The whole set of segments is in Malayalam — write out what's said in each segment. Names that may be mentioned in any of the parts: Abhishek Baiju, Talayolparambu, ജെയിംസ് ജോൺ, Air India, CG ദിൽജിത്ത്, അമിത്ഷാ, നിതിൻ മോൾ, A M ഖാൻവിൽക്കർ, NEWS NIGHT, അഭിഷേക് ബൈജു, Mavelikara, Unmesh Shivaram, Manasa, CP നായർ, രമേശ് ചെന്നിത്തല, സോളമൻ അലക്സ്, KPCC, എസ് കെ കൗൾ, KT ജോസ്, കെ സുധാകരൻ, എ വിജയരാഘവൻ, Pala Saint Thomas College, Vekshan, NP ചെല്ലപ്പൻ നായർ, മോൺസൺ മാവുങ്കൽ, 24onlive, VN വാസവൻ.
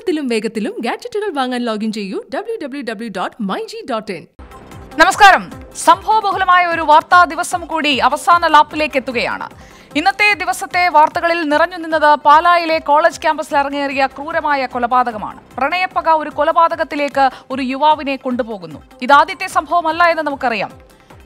എളുപ്പത്തിലും വേഗത്തിലും ഗാഡ്ജറ്റുകൾ വാങ്ങാൻ ലോഗിൻ ചെയ്യൂ www.myg.in. നമസ്കാരം. സംഭവബഹുലമായ ഒരു വാർത്താ ദിവസം കൂടി അവസാന ലാപ്പിലേക്ക് എത്തുകയാണ്. ഇന്നത്തെ ദിവസത്തെ വാർത്തകളിൽ നിറഞ്ഞു നിന്നത് പാലായിലെ കോളേജ് ക്യാമ്പസിൽ അരങ്ങേറിയ ക്രൂരമായ കൊലപാതകമാണ്. പ്രണയപ്പക ഒരു കൊലപാതകത്തിലേക്ക് ഒരു യുവാവിനെ കൊണ്ടുപോകുന്നു. ഇതാദ്യത്തെ സംഭവമല്ല എന്ന് നമുക്കറിയാം.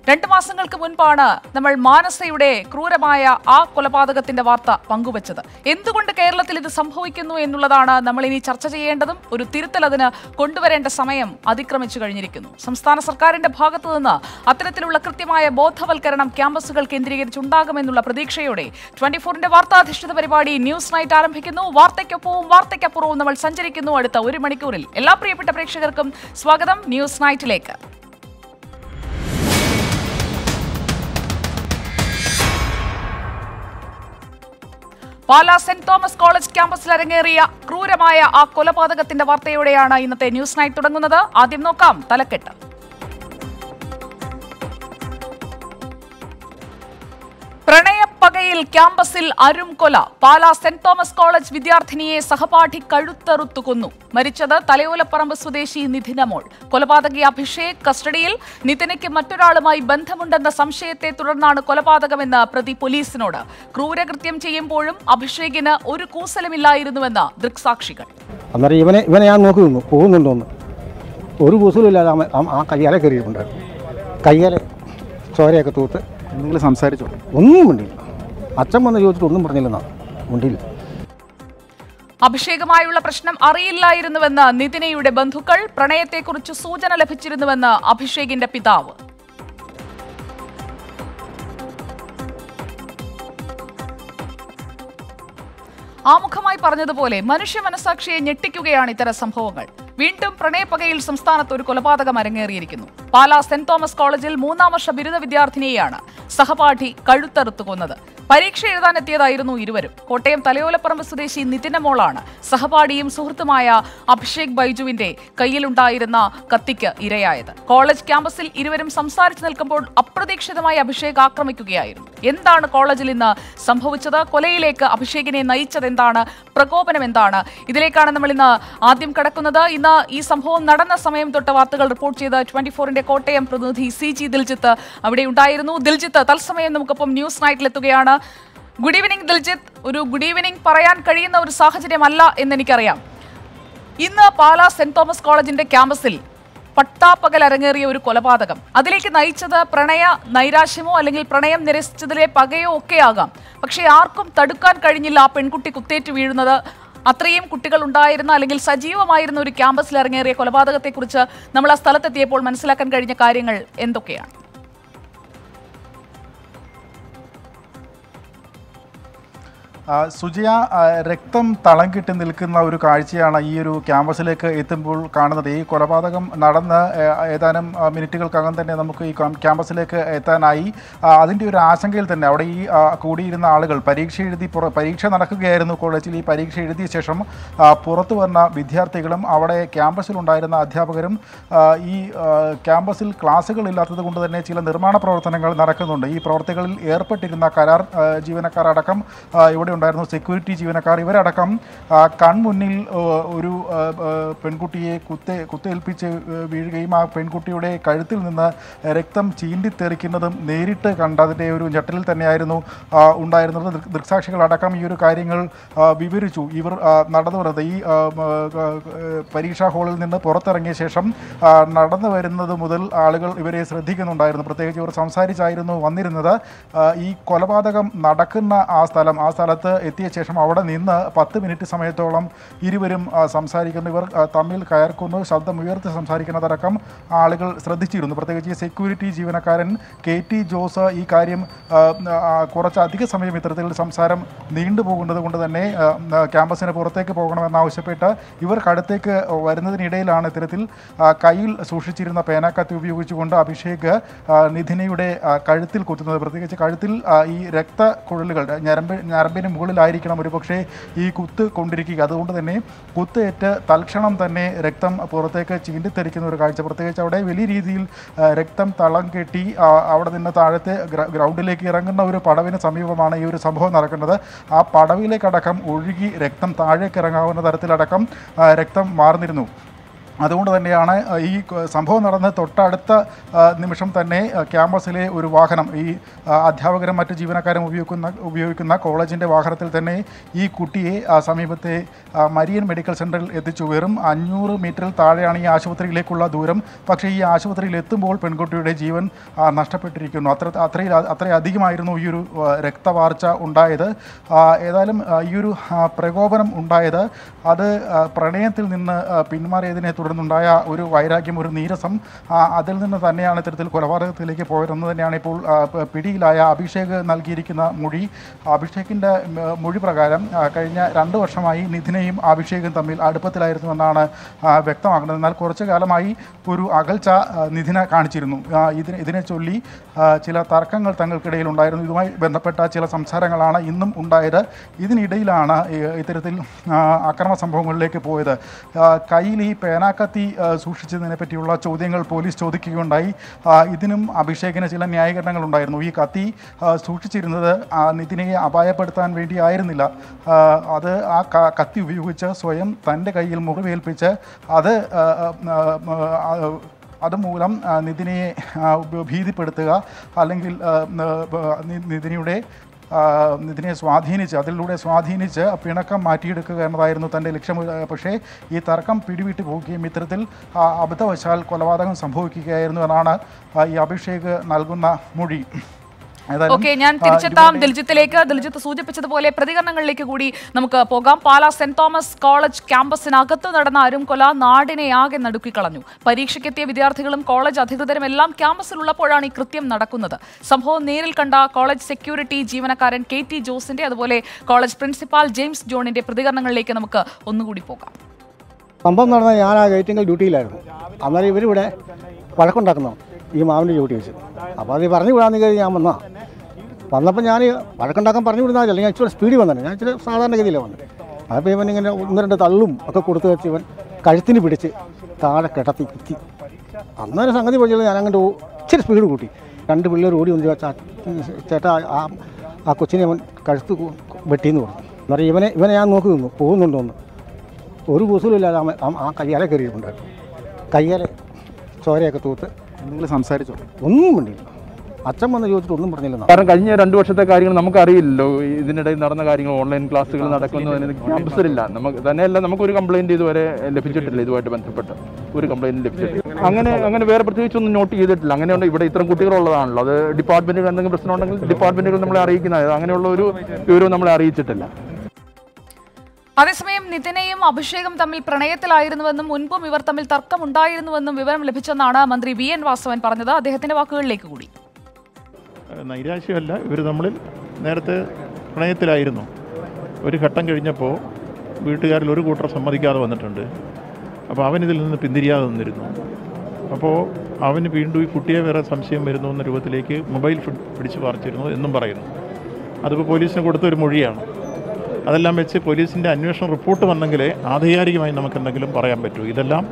2 മാസങ്ങൾക്ക് മുൻപാണ് നമ്മൾ മാനസയുടെ ക്രൂരമായ ആ കൊലപാതകത്തിന്റെ വാർത്ത പങ്കുവച്ചത്. എന്തുകൊണ്ട് കേരളത്തിൽ ഇത് സംഭവിക്കുന്നു എന്നുള്ളതാണ് നമ്മൾ ഇനി ചർച്ച ചെയ്യേണ്ടതും ഒരു തിരുത്തൽ അതിന് കൊണ്ടുവരേണ്ട സമയം അതിക്രമിച്ചു കഴിഞ്ഞിരിക്കുന്നു. സംസ്ഥാന സർക്കാരിന്റെ ഭാഗത്തു നിന്ന് അത്തരത്തിലുള്ള കൃത്യമായ ബോധവൽക്കരണം ക്യാമ്പസുകൾ കേന്ദ്രീകരിച്ചുണ്ടാകുമെന്നുള്ള പ്രതീക്ഷയോടെ 24ന്റെ വാർത്താധിഷ്ഠിത പരിപാടി ന്യൂസ് നൈറ്റ് ആരംഭിക്കുന്നു. വാർത്തയ്ക്കൊപ്പവും വാർത്തയ്ക്കപ്പുറവും നമ്മൾ സഞ്ചരിക്കുന്നു അടുത്ത ഒരു മണിക്കൂറിൽ. എല്ലാ പ്രിയപ്പെട്ട പ്രേക്ഷകർക്കും സ്വാഗതം ന്യൂസ് നൈറ്റിലേക്ക്. പാല സെന്റ് തോമസ് കോളേജ് ക്യാമ്പസിൽ അരങ്ങേറിയ ക്രൂരമായ ആ കൊലപാതകത്തിന്റെ വാർത്തയോടെയാണ് ഇന്നത്തെ ന്യൂസ് നൈറ്റ് തുടങ്ങുന്നത്. ആദ്യം നോക്കാം തലക്കെട്ട്. പ്രണയപ്പകയിൽ ക്യാമ്പസിൽ അരും കൊല. പാല സെന്റ് തോമസ് കോളേജ് വിദ്യാർത്ഥിനിയെ സഹപാഠി കഴുത്തറുത്തു കൊന്നു. മരിച്ചത് തലയോലപ്പറമ്പ് സ്വദേശി നിധിൻ മോൾ. കൊലപാതകി അഭിഷേക് കസ്റ്റഡിയിൽ. നിതിനയ്ക്ക് മറ്റൊരാളുമായി ബന്ധമുണ്ടെന്ന സംശയത്തെ തുടർന്നാണ് കൊലപാതകമെന്ന് പ്രതി പോലീസിനോട്. ക്രൂരകൃത്യം ചെയ്യുമ്പോഴും അഭിഷേകിന് ഒരു കൂസലുമില്ലായിരുന്നുവെന്ന് ദൃക്സാക്ഷികൾ. നിങ്ങൾ സംസാരിച്ചോ? ഒന്നും മിണ്ടിയില്ല. അച്ഛൻ വന്ന് ചോദിച്ചിട്ട് ഒന്നും പറഞ്ഞില്ലെന്നാണ്. മിണ്ടിയില്ല. അഭിഷേകമായുള്ള പ്രശ്നം അറിയില്ലായിരുന്നുവെന്ന് നിതിനയുടെ ബന്ധുക്കൾ. പ്രണയത്തെക്കുറിച്ച് സൂചന ലഭിച്ചിരുന്നുവെന്ന് അഭിഷേകിന്റെ പിതാവ്. ആമുഖമായി പറഞ്ഞതുപോലെ മനുഷ്യ മനസാക്ഷിയെ ഞെട്ടിക്കുകയാണ് ഇത്തരം സംഭവങ്ങൾ. വീണ്ടും പ്രണയപ്പകയിൽ സംസ്ഥാനത്ത് ഒരു കൊലപാതകം അരങ്ങേറിയിരിക്കുന്നു. പാലാ സെന്റ് തോമസ് കോളേജിൽ 3-ാം വർഷ ബിരുദ വിദ്യാർത്ഥിനിയെയാണ് സഹപാഠി കഴുത്തറുത്തു കൊന്നത്. പരീക്ഷ എഴുതാനെത്തിയതായിരുന്നു ഇരുവരും. കോട്ടയം തലയോലപ്പറമ്പ് സ്വദേശി നിതിൻ മോളാണ് സഹപാഠിയും സുഹൃത്തുമായ അഭിഷേക് ബൈജുവിന്റെ കയ്യിലുണ്ടായിരുന്ന കത്തിക്ക് ഇരയായത്. കോളേജ് ക്യാമ്പസിൽ ഇരുവരും സംസാരിച്ചു നിൽക്കുമ്പോൾ അപ്രതീക്ഷിതമായി അഭിഷേക് ആക്രമിക്കുകയായിരുന്നു. എന്താണ് കോളേജിൽ ഇന്ന് സംഭവിച്ചത്? കൊലയിലേക്ക് അഭിഷേകിനെ നയിച്ചതെന്താണ്? പ്രകോപനം എന്താണ്? ഇതിലേക്കാണ് നമ്മൾ ഇന്ന് ആദ്യം കടക്കുന്നത്. ഇന്ന് ഈ സംഭവം നടന്ന സമയം തൊട്ട് വാർത്തകൾ റിപ്പോർട്ട് ചെയ്ത 24ന്റെ കോട്ടയം പ്രതിനിധി CG ദിൽജിത്ത് അവിടെ ഉണ്ടായിരുന്നു. ദിൽജിത്ത് തത്സമയം നമുക്കൊപ്പം ന്യൂസ് നൈറ്റിലെത്തുകയാണ്. Good evening ദിൽജിത്ത്. ഒരു ഗുഡ് ഈവനിംഗ് പറയാൻ കഴിയുന്ന ഒരു സാഹചര്യമല്ല എന്നെനിക്കറിയാം. ഇന്ന് പാലാ സെന്റ് തോമസ് കോളേജിന്റെ ക്യാമ്പസിൽ പട്ടാപ്പകൽ അരങ്ങേറിയ ഒരു കൊലപാതകം, അതിലേക്ക് നയിച്ചത് പ്രണയ നൈരാശ്യമോ അല്ലെങ്കിൽ പ്രണയം നിരസിച്ചതിലെ പകയോ ഒക്കെ ആകാം. പക്ഷേ ആർക്കും തടുക്കാൻ കഴിഞ്ഞില്ല ആ പെൺകുട്ടി കുത്തേറ്റ് വീഴുന്നത്. അത്രയും കുട്ടികൾ ഉണ്ടായിരുന്ന അല്ലെങ്കിൽ സജീവമായിരുന്ന ഒരു ക്യാമ്പസിൽ ഇറങ്ങേറിയ കൊലപാതകത്തെക്കുറിച്ച് നമ്മൾ ആ സ്ഥലത്തെത്തിയപ്പോൾ മനസ്സിലാക്കാൻ കഴിഞ്ഞ കാര്യങ്ങൾ എന്തൊക്കെയാണ്? സുജിയ, രക്തം തളം കിട്ടി നിൽക്കുന്ന ഒരു കാഴ്ചയാണ് ഈ ഒരു ക്യാമ്പസിലേക്ക് എത്തുമ്പോൾ കാണുന്നത്. ഈ കൊലപാതകം നടന്ന് ഏതാനും മിനിറ്റുകൾക്കകം തന്നെ നമുക്ക് ഈ ക്യാമ്പസിലേക്ക് എത്താനായി. അതിൻ്റെ ഒരു ആശങ്കയിൽ തന്നെ അവിടെ ഈ കൂടിയിരുന്ന ആളുകൾ പരീക്ഷ നടക്കുകയായിരുന്നു കോളേജിൽ. ഈ പരീക്ഷ എഴുതിയ ശേഷം പുറത്തു വന്ന വിദ്യാർത്ഥികളും അവിടെ ക്യാമ്പസിലുണ്ടായിരുന്ന അധ്യാപകരും ഈ ക്യാമ്പസിൽ ക്ലാസ്സുകൾ ഇല്ലാത്തത് കൊണ്ട് തന്നെ ചില നിർമ്മാണ പ്രവർത്തനങ്ങൾ നടക്കുന്നുണ്ട്. ഈ പ്രവർത്തികളിൽ ഏർപ്പെട്ടിരുന്ന കരാർ ജീവനക്കാർ അടക്കം ഇവിടെ ഉണ്ടായിരുന്നു. സെക്യൂരിറ്റി ജീവനക്കാർ ഇവരടക്കം കൺമുന്നിൽ ഒരു പെൺകുട്ടിയെ കുത്തേൽപ്പിച്ച് വീഴുകയും ആ പെൺകുട്ടിയുടെ കഴുത്തിൽ നിന്ന് രക്തം ചീന്തിത്തെറിക്കുന്നതും നേരിട്ട് കണ്ടതിൻ്റെ ഒരു ഞെട്ടലിൽ തന്നെയായിരുന്നു ഉണ്ടായിരുന്നത്. ദൃക്സാക്ഷികളടക്കം ഈ ഒരു കാര്യങ്ങൾ വിവരിച്ചു. ഇവർ നടന്നു വരുന്നത് ഈ പരീക്ഷാ ഹാളിൽ നിന്ന് പുറത്തിറങ്ങിയ ശേഷം നടന്നു വരുന്നത് മുതൽ ആളുകൾ ഇവരെ ശ്രദ്ധിക്കുന്നുണ്ടായിരുന്നു. പ്രത്യേകിച്ച് ഇവർ സംസാരിച്ചായിരുന്നു വന്നിരുന്നത്. ഈ കൊലപാതകം നടക്കുന്ന ആ സ്ഥലത്ത് എത്തിയ ശേഷം അവിടെ നിന്ന് 10 മിനിറ്റ് സമയത്തോളം ഇരുവരും സംസാരിക്കുന്നു. ഇവർ തമ്മിൽ കയർക്കുന്നു, ശബ്ദം ഉയർത്തി സംസാരിക്കുന്നതടക്കം ആളുകൾ ശ്രദ്ധിച്ചിരുന്നു. പ്രത്യേകിച്ച് സെക്യൂരിറ്റി ജീവനക്കാരൻ KT ജോസ് ഈ കാര്യം കുറച്ചധിക സമയം ഇത്തരത്തിൽ സംസാരം നീണ്ടുപോകുന്നത് കൊണ്ട് തന്നെ ക്യാമ്പസിന് പുറത്തേക്ക് പോകണമെന്നാവശ്യപ്പെട്ട് ഇവർ അടുത്തേക്ക് വരുന്നതിനിടയിലാണ് ഇത്തരത്തിൽ കയ്യിൽ സൂക്ഷിച്ചിരുന്ന പേനാക്കത്തി ഉപയോഗിച്ചുകൊണ്ട് അഭിഷേക് നിധിനയുടെ കഴുത്തിൽ കുത്തുന്നത്. പ്രത്യേകിച്ച് കഴുത്തിൽ ഈ രക്തക്കുഴലുകൾ ഞരമ്പിന് മുകളിലായിരിക്കണം ഒരു പക്ഷേ ഈ കുത്ത് കൊണ്ടിരിക്കുക. അതുകൊണ്ട് തന്നെ കുത്തേറ്റ് തൽക്ഷണം തന്നെ രക്തം പുറത്തേക്ക് ചീണ്ടിത്തെറിക്കുന്ന ഒരു കാഴ്ച, പ്രത്യേകിച്ച് അവിടെ വലിയ രീതിയിൽ രക്തം തളം കെട്ടി അവിടെ നിന്ന് താഴത്തെ ഗ്രൗണ്ടിലേക്ക് ഇറങ്ങുന്ന ഒരു പടവിന് സമീപമാണ് ഈ ഒരു സംഭവം നടക്കുന്നത്. ആ പടവിലേക്കടക്കം ഒഴുകി രക്തം താഴേക്ക് ഇറങ്ങാവുന്ന തരത്തിലടക്കം രക്തം മാറുന്നിരുന്നു. അതുകൊണ്ട് തന്നെയാണ് ഈ സംഭവം നടന്ന തൊട്ടടുത്ത നിമിഷം തന്നെ ക്യാമ്പസിലെ ഒരു വാഹനം, ഈ അധ്യാപകരും മറ്റ് ജീവനക്കാരും ഉപയോഗിക്കുന്ന കോളേജിൻ്റെ വാഹനത്തിൽ തന്നെ ഈ കുട്ടിയെ സമീപത്തെ മരിയൻ മെഡിക്കൽ സെൻ്ററിൽ എത്തിച്ചു. വെറും 500 മീറ്ററിൽ താഴെയാണ് ഈ ആശുപത്രിയിലേക്കുള്ള ദൂരം. പക്ഷേ ഈ ആശുപത്രിയിൽ എത്തുമ്പോൾ പെൺകുട്ടിയുടെ ജീവൻ നഷ്ടപ്പെട്ടിരിക്കുന്നു. അത്രയധികമായിരുന്നു ഈ ഒരു രക്തവാർച്ച ഉണ്ടായത്. ഏതായാലും ഈ ഒരു പ്രകോപനം ഉണ്ടായത് അത് പ്രണയത്തിൽ നിന്ന് പിന്മാറിയതിനെ തുടർന്നുണ്ടായ ഒരു വൈരാഗ്യം, ഒരു നീരസം, അതിൽ നിന്ന് തന്നെയാണ് ഇത്തരത്തിൽ കൊലപാതകത്തിലേക്ക് പോയതെന്ന് തന്നെയാണ് ഇപ്പോൾ പിടിയിലായ അഭിഷേക് നൽകിയിരിക്കുന്ന മൊഴി. അഭിഷേകിൻ്റെ മൊഴി പ്രകാരം കഴിഞ്ഞ 2 വർഷമായി നിധിനെയും അഭിഷേകും തമ്മിൽ അടുപ്പത്തിലായിരുന്നു എന്നാണ് വ്യക്തമാക്കുന്നത്. എന്നാൽ കുറച്ചു കാലമായി ഒരു അകൽച്ച നിധിനെ കാണിച്ചിരുന്നു. ഇതിനെ ചൊല്ലി ചില തർക്കങ്ങൾ തങ്ങൾക്കിടയിൽ ഉണ്ടായിരുന്നു. ഇതുമായി ബന്ധപ്പെട്ട ചില സംസാരങ്ങളാണ് ഇന്നും ഉണ്ടായത്. ഇതിനിടയിലാണ് ഇത്തരത്തിൽ അക്രമ സംഭവങ്ങളിലേക്ക് പോയത്. കയ്യിൽ ഈ പേനാക്കത്തി സൂക്ഷിച്ചതിനെ പറ്റിയുള്ള ചോദ്യങ്ങൾ പോലീസ് ചോദിക്കുകയുണ്ടായി. ഇതിനും അഭിഷേകിന് ചില ന്യായീകരണങ്ങളുണ്ടായിരുന്നു. ഈ കത്തി സൂക്ഷിച്ചിരുന്നത് നിതിനെ അപായപ്പെടുത്താൻ വേണ്ടി ആയിരുന്നില്ല, അത് ആ കത്തി ഉപയോഗിച്ച് സ്വയം തൻ്റെ കയ്യിൽ മുറിവേൽപ്പിച്ച് അതുമൂലം നിതിനെ ഭീതിപ്പെടുത്തുക, അല്ലെങ്കിൽ നിതിനെ സ്വാധീനിച്ച്, അതിലൂടെ സ്വാധീനിച്ച് പിണക്കം മാറ്റിയെടുക്കുക എന്നതായിരുന്നു തൻ്റെ ലക്ഷ്യം. പക്ഷേ ഈ തർക്കം പിടിവിട്ട് പോവുകയും ഇത്തരത്തിൽ അബദ്ധവശാൽ കൊലപാതകം സംഭവിക്കുകയായിരുന്നു എന്നാണ് ഈ അഭിഷേക് നൽകുന്ന മൊഴി. ഓക്കെ, ഞാൻ തിരിച്ചെത്താം ദിൽജിത്തിലേക്ക്. ദിൽജിത്ത് സൂചിപ്പിച്ചതുപോലെ പ്രതികരണങ്ങളിലേക്ക് കൂടി നമുക്ക് പോകാം. പാലാ സെന്റ് തോമസ് കോളേജ് ക്യാമ്പസിനകത്ത് നടന്ന അരുംകൊല നാടിനെയാകെ നടുക്കിക്കളഞ്ഞു. പരീക്ഷയ്ക്കെത്തിയ വിദ്യാർത്ഥികളും കോളേജ് അധികൃതരും എല്ലാം ക്യാമ്പസിലുള്ളപ്പോഴാണ് ഈ കൃത്യം നടക്കുന്നത്. സംഭവം നേരിൽ കണ്ട കോളേജ് സെക്യൂരിറ്റി ജീവനക്കാരൻ KT ജോസിന്റെ, അതുപോലെ കോളേജ് പ്രിൻസിപ്പാൾ ജെയിംസ് ജോണിന്റെ പ്രതികരണങ്ങളിലേക്ക് നമുക്ക് ഒന്നുകൂടി പോകാം. സംഭവം നടന്ന ഞാൻ ആ ഗേറ്റിംഗിൽ ഡ്യൂട്ടിയിലായിരുന്നു. അന്നേരം ഇവരിവിടെ വഴക്കുണ്ടാക്കുന്നു ഈ മാവിൻ്റെ ഡ്യൂട്ടി വെച്ച്. അപ്പോൾ അത് പറഞ്ഞു വിടാന്ന് കരുതി ഞാൻ വന്നപ്പോൾ ഞാൻ വഴക്കുണ്ടാക്കാൻ പറഞ്ഞു വിടുന്നില്ല, അല്ലെങ്കിൽ ഇച്ചിരി സ്പീഡിൽ വന്നത്. ഞാൻ ഇച്ചിരി സാധാരണഗതിയിലാണ് വന്നത്. അപ്പോൾ ഇവൻ ഇങ്ങനെ 1-2 തള്ളും ഒക്കെ കൊടുത്ത് വെച്ച് ഇവൻ കഴുത്തിന് പിടിച്ച് താഴെ കിടത്തി കുത്തി. അന്നേരം സംഗതി പഠിച്ചത് ഞാൻ അങ്ങോട്ട് ഇച്ചിരി സ്പീഡ് കൂട്ടി. 2 പിള്ളേർ ഓടി വന്ന് ചേട്ടാ ആ കൊച്ചിനെ അവൻ കഴുത്ത് വെട്ടിയെന്ന് പറഞ്ഞു. എന്ന് പറഞ്ഞാൽ ഇവനെ ഞാൻ നോക്കി നിന്നു പോകുന്നുണ്ടോന്ന്. ഒരു ബൂസിലും ഇല്ലാതെ ആ കയ്യാലെ കയറിയിട്ടുണ്ടായിരുന്നു. കയ്യാലെ ചോരയൊക്കെ തൂത്ത് എന്തെങ്കിലും സംസാരിച്ചോ ഒന്നും കൊണ്ടില്ല. അച്ഛൻ വന്ന് ചോദിച്ചിട്ട് ഒന്നും പറഞ്ഞില്ല. കാരണം കഴിഞ്ഞ 2 വർഷത്തെ കാര്യങ്ങൾ നമുക്കറിയില്ലല്ലോ. ഇതിനിടയിൽ നടന്ന കാര്യങ്ങൾ, ഓൺലൈൻ ക്ലാസ്സുകൾ നടക്കുന്നതിന് ക്യാമ്പസിലില്ല. നമുക്ക് തന്നെയല്ല, നമുക്കൊരു കംപ്ലയിൻറ്റ് ഇതുവരെ ലഭിച്ചിട്ടില്ല. ഇതുമായിട്ട് ബന്ധപ്പെട്ട് ഒരു കംപ്ലയിൻറ്റ് ലഭിച്ചിട്ടില്ല. അങ്ങനെ വേറെ പ്രത്യേകിച്ചൊന്നും നോട്ട് ചെയ്തിട്ടില്ല. അങ്ങനെയുണ്ട് ഇവിടെ ഇത്തരം കുട്ടികളുള്ളതാണല്ലോ. അത് ഡിപ്പാർട്ട്മെൻറ്റുകൾ എന്തെങ്കിലും പ്രശ്നം ഉണ്ടെങ്കിൽ ഡിപ്പാർട്ട്മെൻറ്റുകൾ നമ്മളെ അറിയിക്കുന്നതായത് അങ്ങനെയുള്ള ഒരു വിവരവും നമ്മളെ അറിയിച്ചിട്ടില്ല. അതേസമയം നിതിനെയും അഭിഷേകും തമ്മിൽ പ്രണയത്തിലായിരുന്നുവെന്നും മുൻപും ഇവർ തമ്മിൽ തർക്കമുണ്ടായിരുന്നുവെന്നും വിവരം ലഭിച്ചെന്നാണ് മന്ത്രി VN വാസവൻ പറഞ്ഞത്. അദ്ദേഹത്തിന്റെ വാക്കുകളിലേക്ക് കൂടി. നൈരാശ്യമല്ല, ഇവർ തമ്മിൽ നേരത്തെ പ്രണയത്തിലായിരുന്നു. ഒരു ഘട്ടം കഴിഞ്ഞപ്പോൾ വീട്ടുകാരിൽ ഒരു കൂട്ടർ സമ്മതിക്കാതെ വന്നിട്ടുണ്ട്. അപ്പോൾ അവനിതിൽ നിന്ന് പിന്തിരിയാതെ നിന്നിരുന്നു. അപ്പോൾ അവന് വീണ്ടും ഈ കുട്ടിയെ വേറെ സംശയം വരുന്നു എന്ന രൂപത്തിലേക്ക് മൊബൈൽ പിടിച്ചു പറിച്ചിരുന്നു എന്നും പറയുന്നു. അതിപ്പോൾ പോലീസിന് കൊടുത്തൊരു മൊഴിയാണ്. അതെല്ലാം വെച്ച് പോലീസിൻ്റെ അന്വേഷണ റിപ്പോർട്ട് വന്നെങ്കിലേ ആധികാരികമായി നമുക്കെന്തെങ്കിലും പറയാൻ പറ്റൂ. ഇതെല്ലാം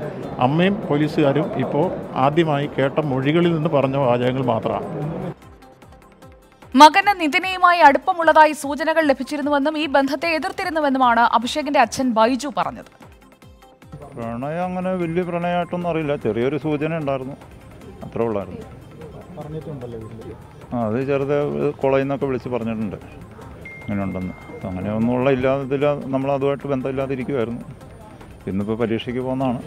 അമ്മയും പോലീസുകാരും ഇപ്പോൾ ആദ്യമായി കേട്ട മൊഴികളിൽ നിന്ന് പറഞ്ഞ വാചകങ്ങൾ മാത്രമാണ്. മകന് നിതിനെയുമായി അടുപ്പമുള്ളതായി സൂചനകൾ ലഭിച്ചിരുന്നുവെന്നും ഈ ബന്ധത്തെ എതിർത്തിരുന്നുവെന്നുമാണ് അഭിഷേകിന്റെ അച്ഛൻ ബൈജു പറഞ്ഞത്. പ്രണയം അങ്ങനെ വലിയ പ്രണയമായിട്ടൊന്നും അറിയില്ല, ചെറിയൊരു സൂചന ഉണ്ടായിരുന്നു, അത്രേ ഉള്ളായിരുന്നു. അത് ചെറുത് കോളേജിൽ നിന്നൊക്കെ വിളിച്ച് പറഞ്ഞിട്ടുണ്ട് അങ്ങനെ ഉണ്ടെന്ന്. അങ്ങനെ ഒന്നുമുള്ള ഇല്ലാതില്ല, നമ്മളതുമായിട്ട് ബന്ധമില്ലാതിരിക്കുമായിരുന്നു. ഇന്നിപ്പോൾ പരീക്ഷയ്ക്ക് പോകുന്നതാണ്.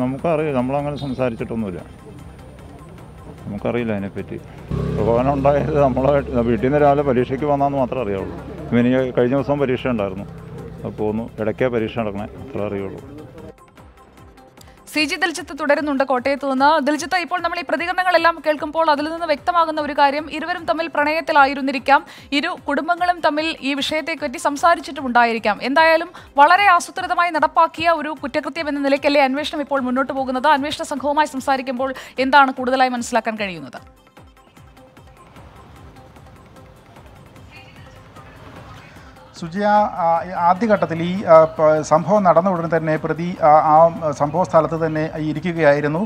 നമുക്കറിയില്ല, നമ്മളങ്ങനെ സംസാരിച്ചിട്ടൊന്നുമില്ല, നമുക്കറിയില്ല അതിനെപ്പറ്റി. പ്രകോപനം ഉണ്ടായത് നമ്മളായിട്ട് വീട്ടിൽ നിന്ന് രാവിലെ പരീക്ഷയ്ക്ക് വന്നാന്ന് മാത്രമേ അറിയാവുള്ളൂ. ഇനി കഴിഞ്ഞ ദിവസം പരീക്ഷ ഉണ്ടായിരുന്നു, അപ്പോൾ പോന്നു. ഇടയ്ക്കേ പരീക്ഷ നടക്കണേ, അത്ര അറിയുള്ളൂ. CG ദിൽജിത്ത് തുടരുന്നുണ്ട് കോട്ടയത്ത് നിന്ന്. ദിൽജിത്ത്, ഇപ്പോൾ നമ്മൾ ഈ പ്രതികരണങ്ങളെല്ലാം കേൾക്കുമ്പോൾ അതിൽ നിന്ന് വ്യക്തമാകുന്ന ഒരു കാര്യം, ഇരുവരും തമ്മിൽ പ്രണയത്തിലായിരുന്നിരിക്കാം, ഇരു കുടുംബങ്ങളും തമ്മിൽ ഈ വിഷയത്തെപ്പറ്റി സംസാരിച്ചിട്ടുമുണ്ടായിരിക്കാം. എന്തായാലും വളരെ ആസൂത്രിതമായി നടപ്പാക്കിയ ഒരു കുറ്റകൃത്യം എന്ന നിലയ്ക്കല്ലേ അന്വേഷണം ഇപ്പോൾ മുന്നോട്ട് പോകുന്നത്? അന്വേഷണ സംഘവുമായി സംസാരിക്കുമ്പോൾ എന്താണ് കൂടുതലായി മനസ്സിലാക്കാൻ കഴിയുന്നത്? സുജിയ, ആദ്യഘട്ടത്തിൽ ഈ സംഭവം നടന്ന ഉടനെ തന്നെ പ്രതി ആ സംഭവ സ്ഥലത്ത് തന്നെ ഇരിക്കുകയായിരുന്നു.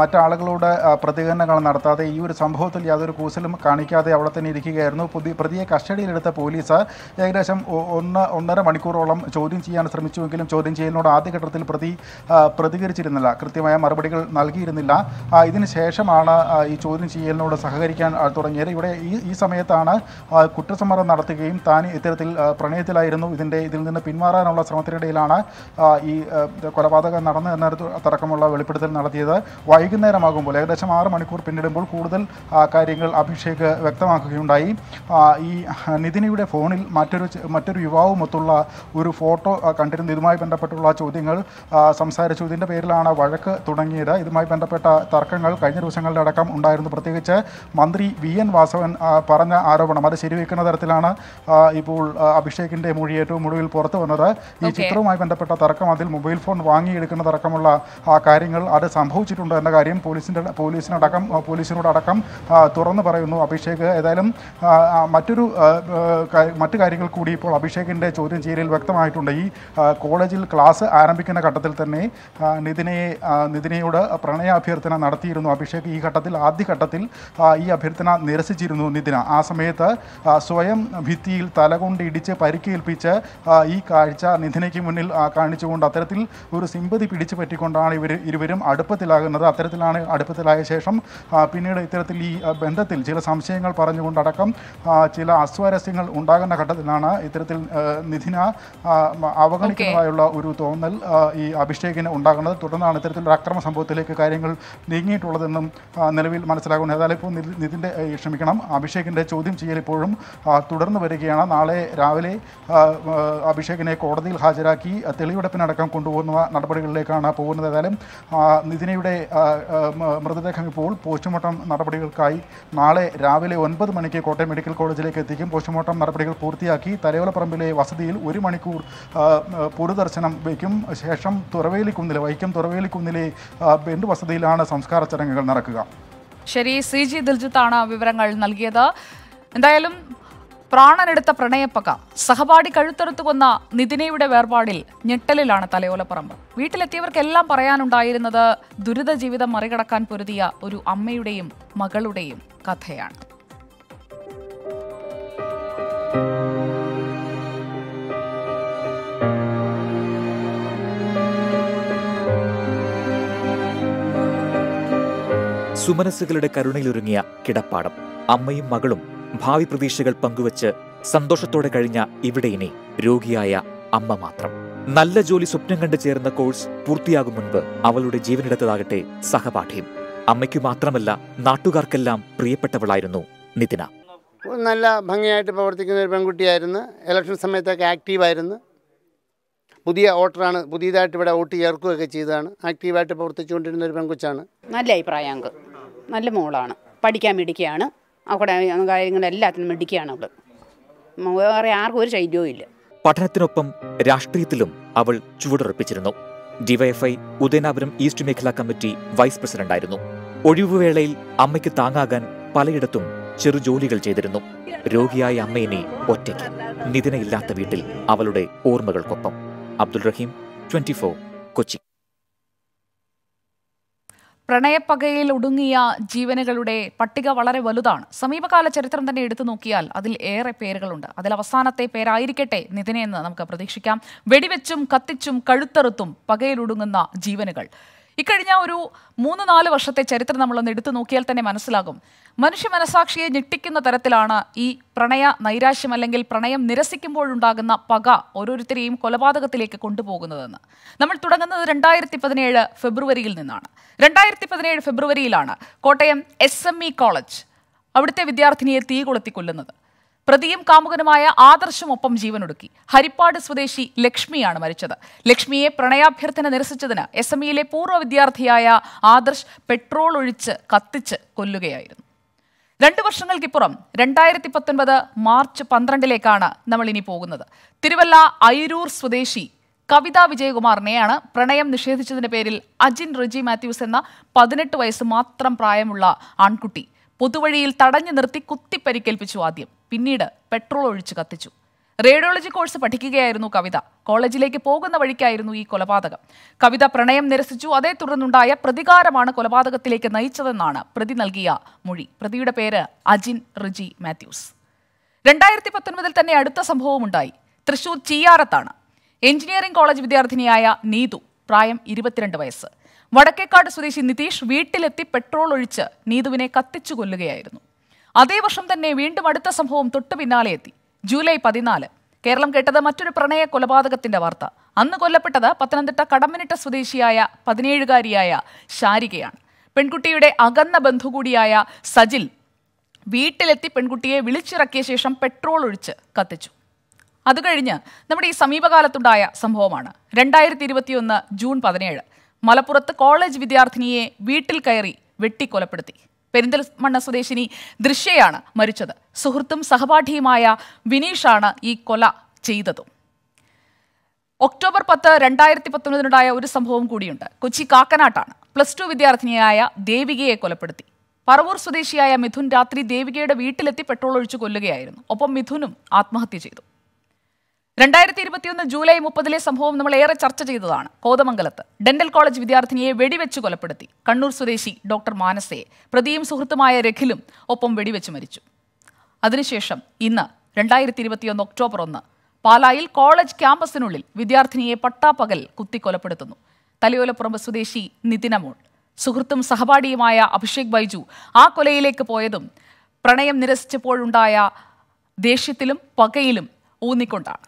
മറ്റാളുകളോട് പ്രതികരണങ്ങൾ നടത്താതെ ഈ ഒരു സംഭവത്തിൽ യാതൊരു കൂസലും കാണിക്കാതെ അവിടെ തന്നെ ഇരിക്കുകയായിരുന്നു. പ്രതിയെ കസ്റ്റഡിയിലെടുത്ത പോലീസ് ഏകദേശം 1.5 മണിക്കൂറോളം ചോദ്യം ചെയ്യാൻ ശ്രമിച്ചുവെങ്കിലും ചോദ്യം ചെയ്യലിനോട് ആദ്യഘട്ടത്തിൽ പ്രതി പ്രതികരിച്ചിരുന്നില്ല, കൃത്യമായ മറുപടികൾ നൽകിയിരുന്നില്ല. ഇതിന് ശേഷമാണ് ഈ ചോദ്യം ചെയ്യലിനോട് സഹകരിക്കാൻ തുടങ്ങിയത്. ഇവിടെ ഈ സമയത്താണ് കുറ്റസമ്മതം നടത്തുകയും താൻ ഇത്തരത്തിൽ പ്രണയത്തിലായിരുന്നു, ഇതിൽ നിന്ന് പിന്മാറാനുള്ള ശ്രമത്തിനിടയിലാണ് ഈ കൊലപാതകം നടന്നതെന്നടക്കമുള്ള വെളിപ്പെടുത്തൽ നടത്തിയത്. വൈകുന്നേരമാകുമ്പോൾ ഏകദേശം 6 മണിക്കൂർ പിന്നിടുമ്പോൾ കൂടുതൽ കാര്യങ്ങൾ അഭിഷേക് വ്യക്തമാക്കുകയുണ്ടായി. ഈ നിതിനിയുടെ ഫോണിൽ മറ്റൊരു യുവാവുമൊത്തുള്ള ഒരു ഫോട്ടോ കണ്ടിരുന്നു. ഇതുമായി ബന്ധപ്പെട്ടുള്ള ചോദ്യങ്ങൾ സംസാരിച്ചു. ഇതിൻ്റെ പേരിലാണ് വഴക്ക് തുടങ്ങിയത്. ഇതുമായി ബന്ധപ്പെട്ട തർക്കങ്ങൾ കഴിഞ്ഞ ദിവസങ്ങളിലടക്കം ഉണ്ടായിരുന്നു. പ്രത്യേകിച്ച് മന്ത്രി VN വാസവൻ പറഞ്ഞ ആരോപണം അത് ശരിവെക്കുന്ന തരത്തിലാണ് ഇപ്പോൾ അഭിഷേകിൻ്റെ മൊഴി ഏറ്റവും ഒടുവിൽ പുറത്തു വന്നത്. ഈ ചിത്രവുമായി ബന്ധപ്പെട്ട തർക്കം, അതിൽ മൊബൈൽ ഫോൺ വാങ്ങിയെടുക്കുന്ന തർക്കമുള്ള കാര്യങ്ങൾ അത് സംഭവിച്ചിട്ടുണ്ട് എന്ന കാര്യം പോലീസിനോടക്കം തുറന്നു പറയുന്നു അഭിഷേക്. ഏതായാലും മറ്റു കാര്യങ്ങൾ കൂടി ഇപ്പോൾ അഭിഷേകിൻ്റെ ചോദ്യം ചെയ്യലിൽ വ്യക്തമായിട്ടുണ്ട്. ഈ കോളേജിൽ ക്ലാസ് ആരംഭിക്കുന്ന ഘട്ടത്തിൽ തന്നെ നിതിനയോട് പ്രണയാഭ്യർത്ഥന നടത്തിയിരുന്നു അഭിഷേക്. ഈ ആദ്യഘട്ടത്തിൽ ഈ അഭ്യർത്ഥന നിരസിച്ചിരുന്നു നിതിന. ആ സമയത്ത് സ്വയം ഭിത്തിയിൽ തലകൊണ്ട് ഇടിച്ച് പരിക്കേൽപ്പിച്ച് ഈ കാഴ്ച നിതിനയ്ക്ക് മുന്നിൽ കാണിച്ചുകൊണ്ട് അത്തരത്തിൽ ഒരു സിമ്പതി പിടിച്ചു പറ്റിക്കൊണ്ടാണ് ഇരുവരും അടുപ്പത്തിലാകുന്നത്. അടുപ്പത്തിലായ ശേഷം പിന്നീട് ഇത്തരത്തിൽ ഈ ബന്ധത്തിൽ ചില സംശയങ്ങൾ പറഞ്ഞുകൊണ്ടടക്കം ചില അസ്വാരസ്യങ്ങൾ ഉണ്ടാകുന്ന ഘട്ടത്തിലാണ് ഇത്തരത്തിൽ നിതിന അവഗണിക്കുന്നതായുള്ള ഒരു തോന്നൽ ഈ അഭിഷേകിന് ഉണ്ടാകുന്നത്. തുടർന്നാണ് ഇത്തരത്തിലൊരു അക്രമ സംഭവത്തിലേക്ക് കാര്യങ്ങൾ നീങ്ങിയിട്ടുള്ളതെന്നും നിലവിൽ മനസ്സിലാകുന്നു. ഏതായാലും ഇപ്പോൾ അഭിഷേകിൻ്റെ ചോദ്യം ചെയ്യൽ ഇപ്പോഴും തുടർന്ന് വരികയാണ്. നാളെ രാവിലെ അഭിഷേകിനെ കോടതിയിൽ ഹാജരാക്കി തെളിവെടുപ്പിനടക്കം കൊണ്ടുപോകുന്ന നടപടികളിലേക്കാണ് പോകുന്നത്. ഏതായാലും നിതിനയുടെ മൃതദേഹം ഇപ്പോൾ പോസ്റ്റ്മോർട്ടം നടപടികൾക്കായി നാളെ രാവിലെ 9 മണിക്ക് കോട്ടയം മെഡിക്കൽ കോളേജിലേക്ക് എത്തിക്കും. പോസ്റ്റ്മോർട്ടം നടപടികൾ പൂർത്തിയാക്കി തലയോലപ്പറമ്പിലെ വസതിയിൽ 1 മണിക്കൂർ പൊതുദർശനം വയ്ക്കും. ശേഷം വൈക്കം തുറവേലിക്കുന്നിലെ ബന്ധു വസതിയിലാണ് സംസ്കാര ചടങ്ങുകൾ നടക്കുക. ശരി, സി ജി ദിൽജിത്താണ് വിവരങ്ങൾ നൽകിയത്. എന്തായാലും പ്രാണനെടുത്ത പ്രണയപ്പക, സഹപാഠി കഴുത്തെടുത്തു കൊന്ന നിതിനയുടെ വേർപാടിൽ ഞെട്ടലിലാണ് തലയോലപ്പറമ്പ്. വീട്ടിലെത്തിയവർക്കെല്ലാം പറയാനുണ്ടായിരുന്നത് ദുരിത ജീവിതം മറികടക്കാൻ പൊരുതിയ ഒരു അമ്മയുടെയും മകളുടെയും കഥയാണ്. സുമനസ്സുകളുടെ കരുണയിലൊരുങ്ങിയ കിടപ്പാടം, അമ്മയും മകളും ഭാവി പ്രതീക്ഷകൾ പങ്കുവച്ച് സന്തോഷത്തോടെ കഴിഞ്ഞ ഇവിടെ ഇനി രോഗിയായ അമ്മ മാത്രം. നല്ല ജോലി സ്വപ്നം കണ്ടു ചേർന്ന കോഴ്സ് പൂർത്തിയാകും മുൻപ് അവളുടെ ജീവനെടുത്തതാകട്ടെ സഹപാഠിയും. അമ്മയ്ക്കു മാത്രമല്ല നാട്ടുകാർക്കെല്ലാം പ്രിയപ്പെട്ടവളായിരുന്നു നിതിന. നല്ല ഭംഗിയായിട്ട് പ്രവർത്തിക്കുന്ന ഒരു പെൺകുട്ടിയായിരുന്നു. ഇലക്ഷൻ സമയത്തൊക്കെ ആക്റ്റീവായിരുന്നു. പുതിയ വോട്ടറാണ്, പുതിയതായിട്ട് ഇവിടെ വോട്ട് ചേർക്കുകയൊക്കെ ചെയ്തതാണ്. ആക്റ്റീവായിട്ട് പ്രവർത്തിച്ചുകൊണ്ടിരുന്ന ഒരു പെൺകുച്ചാണ്. നല്ല അഭിപ്രായങ്ങൾ, നല്ല മോളാണ്, പഠിക്കാൻ മിടുക്കിയാണ്, അവിടെ കാര്യങ്ങളെല്ലാത്തിനും മിടുക്കിയാണ് അവൾ. വേറെ ആർക്കും ഒരു ശൈല്യവും ഇല്ല. പഠനത്തിനൊപ്പം രാഷ്ട്രീയത്തിലും അവൾ ചുവടുറപ്പിച്ചിരുന്നു. DYFI ഉദയനാപുരം ഈസ്റ്റ് മേഖലാ കമ്മിറ്റി വൈസ് പ്രസിഡന്റായിരുന്നു. ഒഴിവുവേളയിൽ അമ്മയ്ക്ക് താങ്ങാകാൻ പലയിടത്തും ചെറു ജോലികൾ ചെയ്തിരുന്നു. രോഗിയായ അമ്മയിനെ ഒറ്റയ്ക്ക്, നിതിനയില്ലാത്ത വീട്ടിൽ അവളുടെ ഓർമ്മകൾക്കൊപ്പം. അബ്ദുൾ റഹീം, 24 കൊച്ചി. പ്രണയപ്പകയിൽ ഒടുങ്ങിയ ജീവനുകളുടെ പട്ടിക വളരെ വലുതാണ്. സമീപകാല ചരിത്രം തന്നെ എടുത്തു നോക്കിയാൽ അതിൽ ഏറെ പേരുകളുണ്ട്. അതിൽ അവസാനത്തെ പേരായിരിക്കട്ടെ നിതിനെയെന്ന് നമുക്ക് പ്രതീക്ഷിക്കാം. വെടിവെച്ചും കത്തിച്ചും കഴുത്തറുത്തും പകയിലൊടുങ്ങുന്ന ജീവനുകൾ. ഇക്കഴിഞ്ഞ ഒരു 3-4 വർഷത്തെ ചരിത്രം നമ്മളൊന്ന് എടുത്തു നോക്കിയാൽ തന്നെ മനസ്സിലാകും. മനുഷ്യ മനസാക്ഷിയെ ഞെട്ടിക്കുന്ന തരത്തിലാണ് ഈ പ്രണയ നൈരാശ്യം അല്ലെങ്കിൽ പ്രണയം നിരസിക്കുമ്പോഴുണ്ടാകുന്ന പക ഓരോരുത്തരെയും കൊലപാതകത്തിലേക്ക് കൊണ്ടുപോകുന്നതെന്ന്. നമ്മൾ തുടങ്ങുന്നത് 2017 ഫെബ്രുവരിയിൽ നിന്നാണ്. 2017 ഫെബ്രുവരിയിലാണ് കോട്ടയം SME കോളേജ് അവിടുത്തെ വിദ്യാർത്ഥിനിയെ തീ കൊളുത്തി കൊല്ലുന്നത്. പ്രതിയും കാമുകനുമായ ആദർശമൊപ്പം ജീവനൊടുക്കി. ഹരിപ്പാട് സ്വദേശി ലക്ഷ്മിയാണ് മരിച്ചത്. ലക്ഷ്മിയെ പ്രണയാഭ്യർത്ഥന നിരസിച്ചതിന് SME യിലെ പൂർവ്വ വിദ്യാർത്ഥിയായ ആദർശ് പെട്രോൾ ഒഴിച്ച് കത്തിച്ച് കൊല്ലുകയായിരുന്നു. 2 വർഷങ്ങൾക്കിപ്പുറം 2019 മാർച്ച് 12-ലേക്കാണ് നമ്മൾ ഇനി പോകുന്നത്. തിരുവല്ല അയിരൂർ സ്വദേശി കവിതാ വിജയകുമാറിനെയാണ് പ്രണയം നിഷേധിച്ചതിന്റെ പേരിൽ അജിൻ റിജി മാത്യൂസ് എന്ന 18 വയസ്സ് മാത്രം പ്രായമുള്ള ആൺകുട്ടി പൊതുവഴിയിൽ തടഞ്ഞു നിർത്തി കുത്തിപ്പരിക്കേൽപ്പിച്ചു. ആദ്യം, പിന്നീട് പെട്രോൾ ഒഴിച്ച് കത്തിച്ചു. റേഡിയോളജി കോഴ്സ് പഠിക്കുകയായിരുന്നു കവിത. കോളേജിലേക്ക് പോകുന്ന വഴിക്കായിരുന്നു ഈ കൊലപാതകം. കവിത പ്രണയം നിരസിച്ചു. അതേ തുടർന്നുണ്ടായ പ്രതികാരമാണ് കൊലപാതകത്തിലേക്ക് നയിച്ചതെന്നാണ് പ്രതി നൽകിയ മൊഴി. പ്രതിയുടെ പേര് അജിൻ റിജി മാത്യൂസ്. 2019 തന്നെ അടുത്ത സംഭവമുണ്ടായി. തൃശൂർ ചീയാറത്താണ് എഞ്ചിനീയറിംഗ് കോളേജ് വിദ്യാർത്ഥിനിയായ നീതു, പ്രായം 22 വയസ്സ്. വടക്കേക്കാട് സ്വദേശി നിതീഷ് വീട്ടിലെത്തി പെട്രോൾ ഒഴിച്ച് നീതുവിനെ കത്തിച്ചു കൊല്ലുകയായിരുന്നു. അതേ വർഷം തന്നെ വീണ്ടും അടുത്ത സംഭവം തൊട്ടു പിന്നാലെ എത്തി. ജൂലൈ 14 കേരളം കേട്ടത് മറ്റൊരു പ്രണയ കൊലപാതകത്തിന്റെ വാർത്ത. അന്ന് കൊല്ലപ്പെട്ടത് പത്തനംതിട്ട കടമ്പനിട്ട സ്വദേശിയായ 17-കാരിയായ ശാരികയാണ്. പെൺകുട്ടിയുടെ അകന്ന ബന്ധു കൂടിയായ സജിൽ വീട്ടിലെത്തി പെൺകുട്ടിയെ വിളിച്ചിറക്കിയ ശേഷം പെട്രോൾ ഒഴിച്ച് കത്തിച്ചു. അത് കഴിഞ്ഞ് നമ്മുടെ ഈ സമീപകാലത്തുണ്ടായ സംഭവമാണ് 2021 ജൂൺ 17. മലപ്പുറത്ത് കോളേജ് വിദ്യാർത്ഥിനിയെ വീട്ടിൽ കയറി വെട്ടിക്കൊലപ്പെടുത്തി. പെരിന്തൽമണ്ണ സ്വദേശിനി ദൃശ്യയാണ് മരിച്ചത്. സുഹൃത്തും സഹപാഠിയുമായ വിനീഷാണ് ഈ കൊല ചെയ്തതും. ഒക്ടോബർ 10, 2019 ഒരു സംഭവം കൂടിയുണ്ട്. കൊച്ചി കാക്കനാട്ടാണ് +2 വിദ്യാർത്ഥിനിയായ ദേവികയെ കൊലപ്പെടുത്തി. പറവൂർ സ്വദേശിയായ മിഥുൻ രാത്രി ദേവികയുടെ വീട്ടിലെത്തി പെട്രോൾ ഒഴിച്ചു കൊല്ലുകയായിരുന്നു. ഒപ്പം മിഥുനും ആത്മഹത്യ ചെയ്തു. 2021 ജൂലൈ 30 സംഭവം നമ്മൾ ഏറെ ചർച്ച ചെയ്തതാണ്. കോതമംഗലത്ത് ഡെന്റൽ കോളേജ് വിദ്യാർത്ഥിനിയെ വെടിവെച്ച് കൊലപ്പെടുത്തി. കണ്ണൂർ സ്വദേശി ഡോക്ടർ മാനസയെ പ്രതിയും സുഹൃത്തുമായ രഖിലും ഒപ്പം വെടിവെച്ച് മരിച്ചു. അതിനുശേഷം ഇന്ന് 2021 ഒക്ടോബർ 1 പാലായിൽ കോളേജ് ക്യാമ്പസിനുള്ളിൽ വിദ്യാർത്ഥിനിയെ പട്ടാപ്പകൽ കുത്തിക്കൊലപ്പെടുത്തുന്നു. തലയോലപ്പുറമ്പ് സ്വദേശി നിതിൻ മോൾ, സുഹൃത്തും സഹപാഠിയുമായ അഭിഷേക് ബൈജു ആ കൊലയിലേക്ക് പോയതും പ്രണയം നിരസിച്ചപ്പോഴുണ്ടായ ദേഷ്യത്തിലും പകയിലും ഊന്നിക്കൊണ്ടാണ്.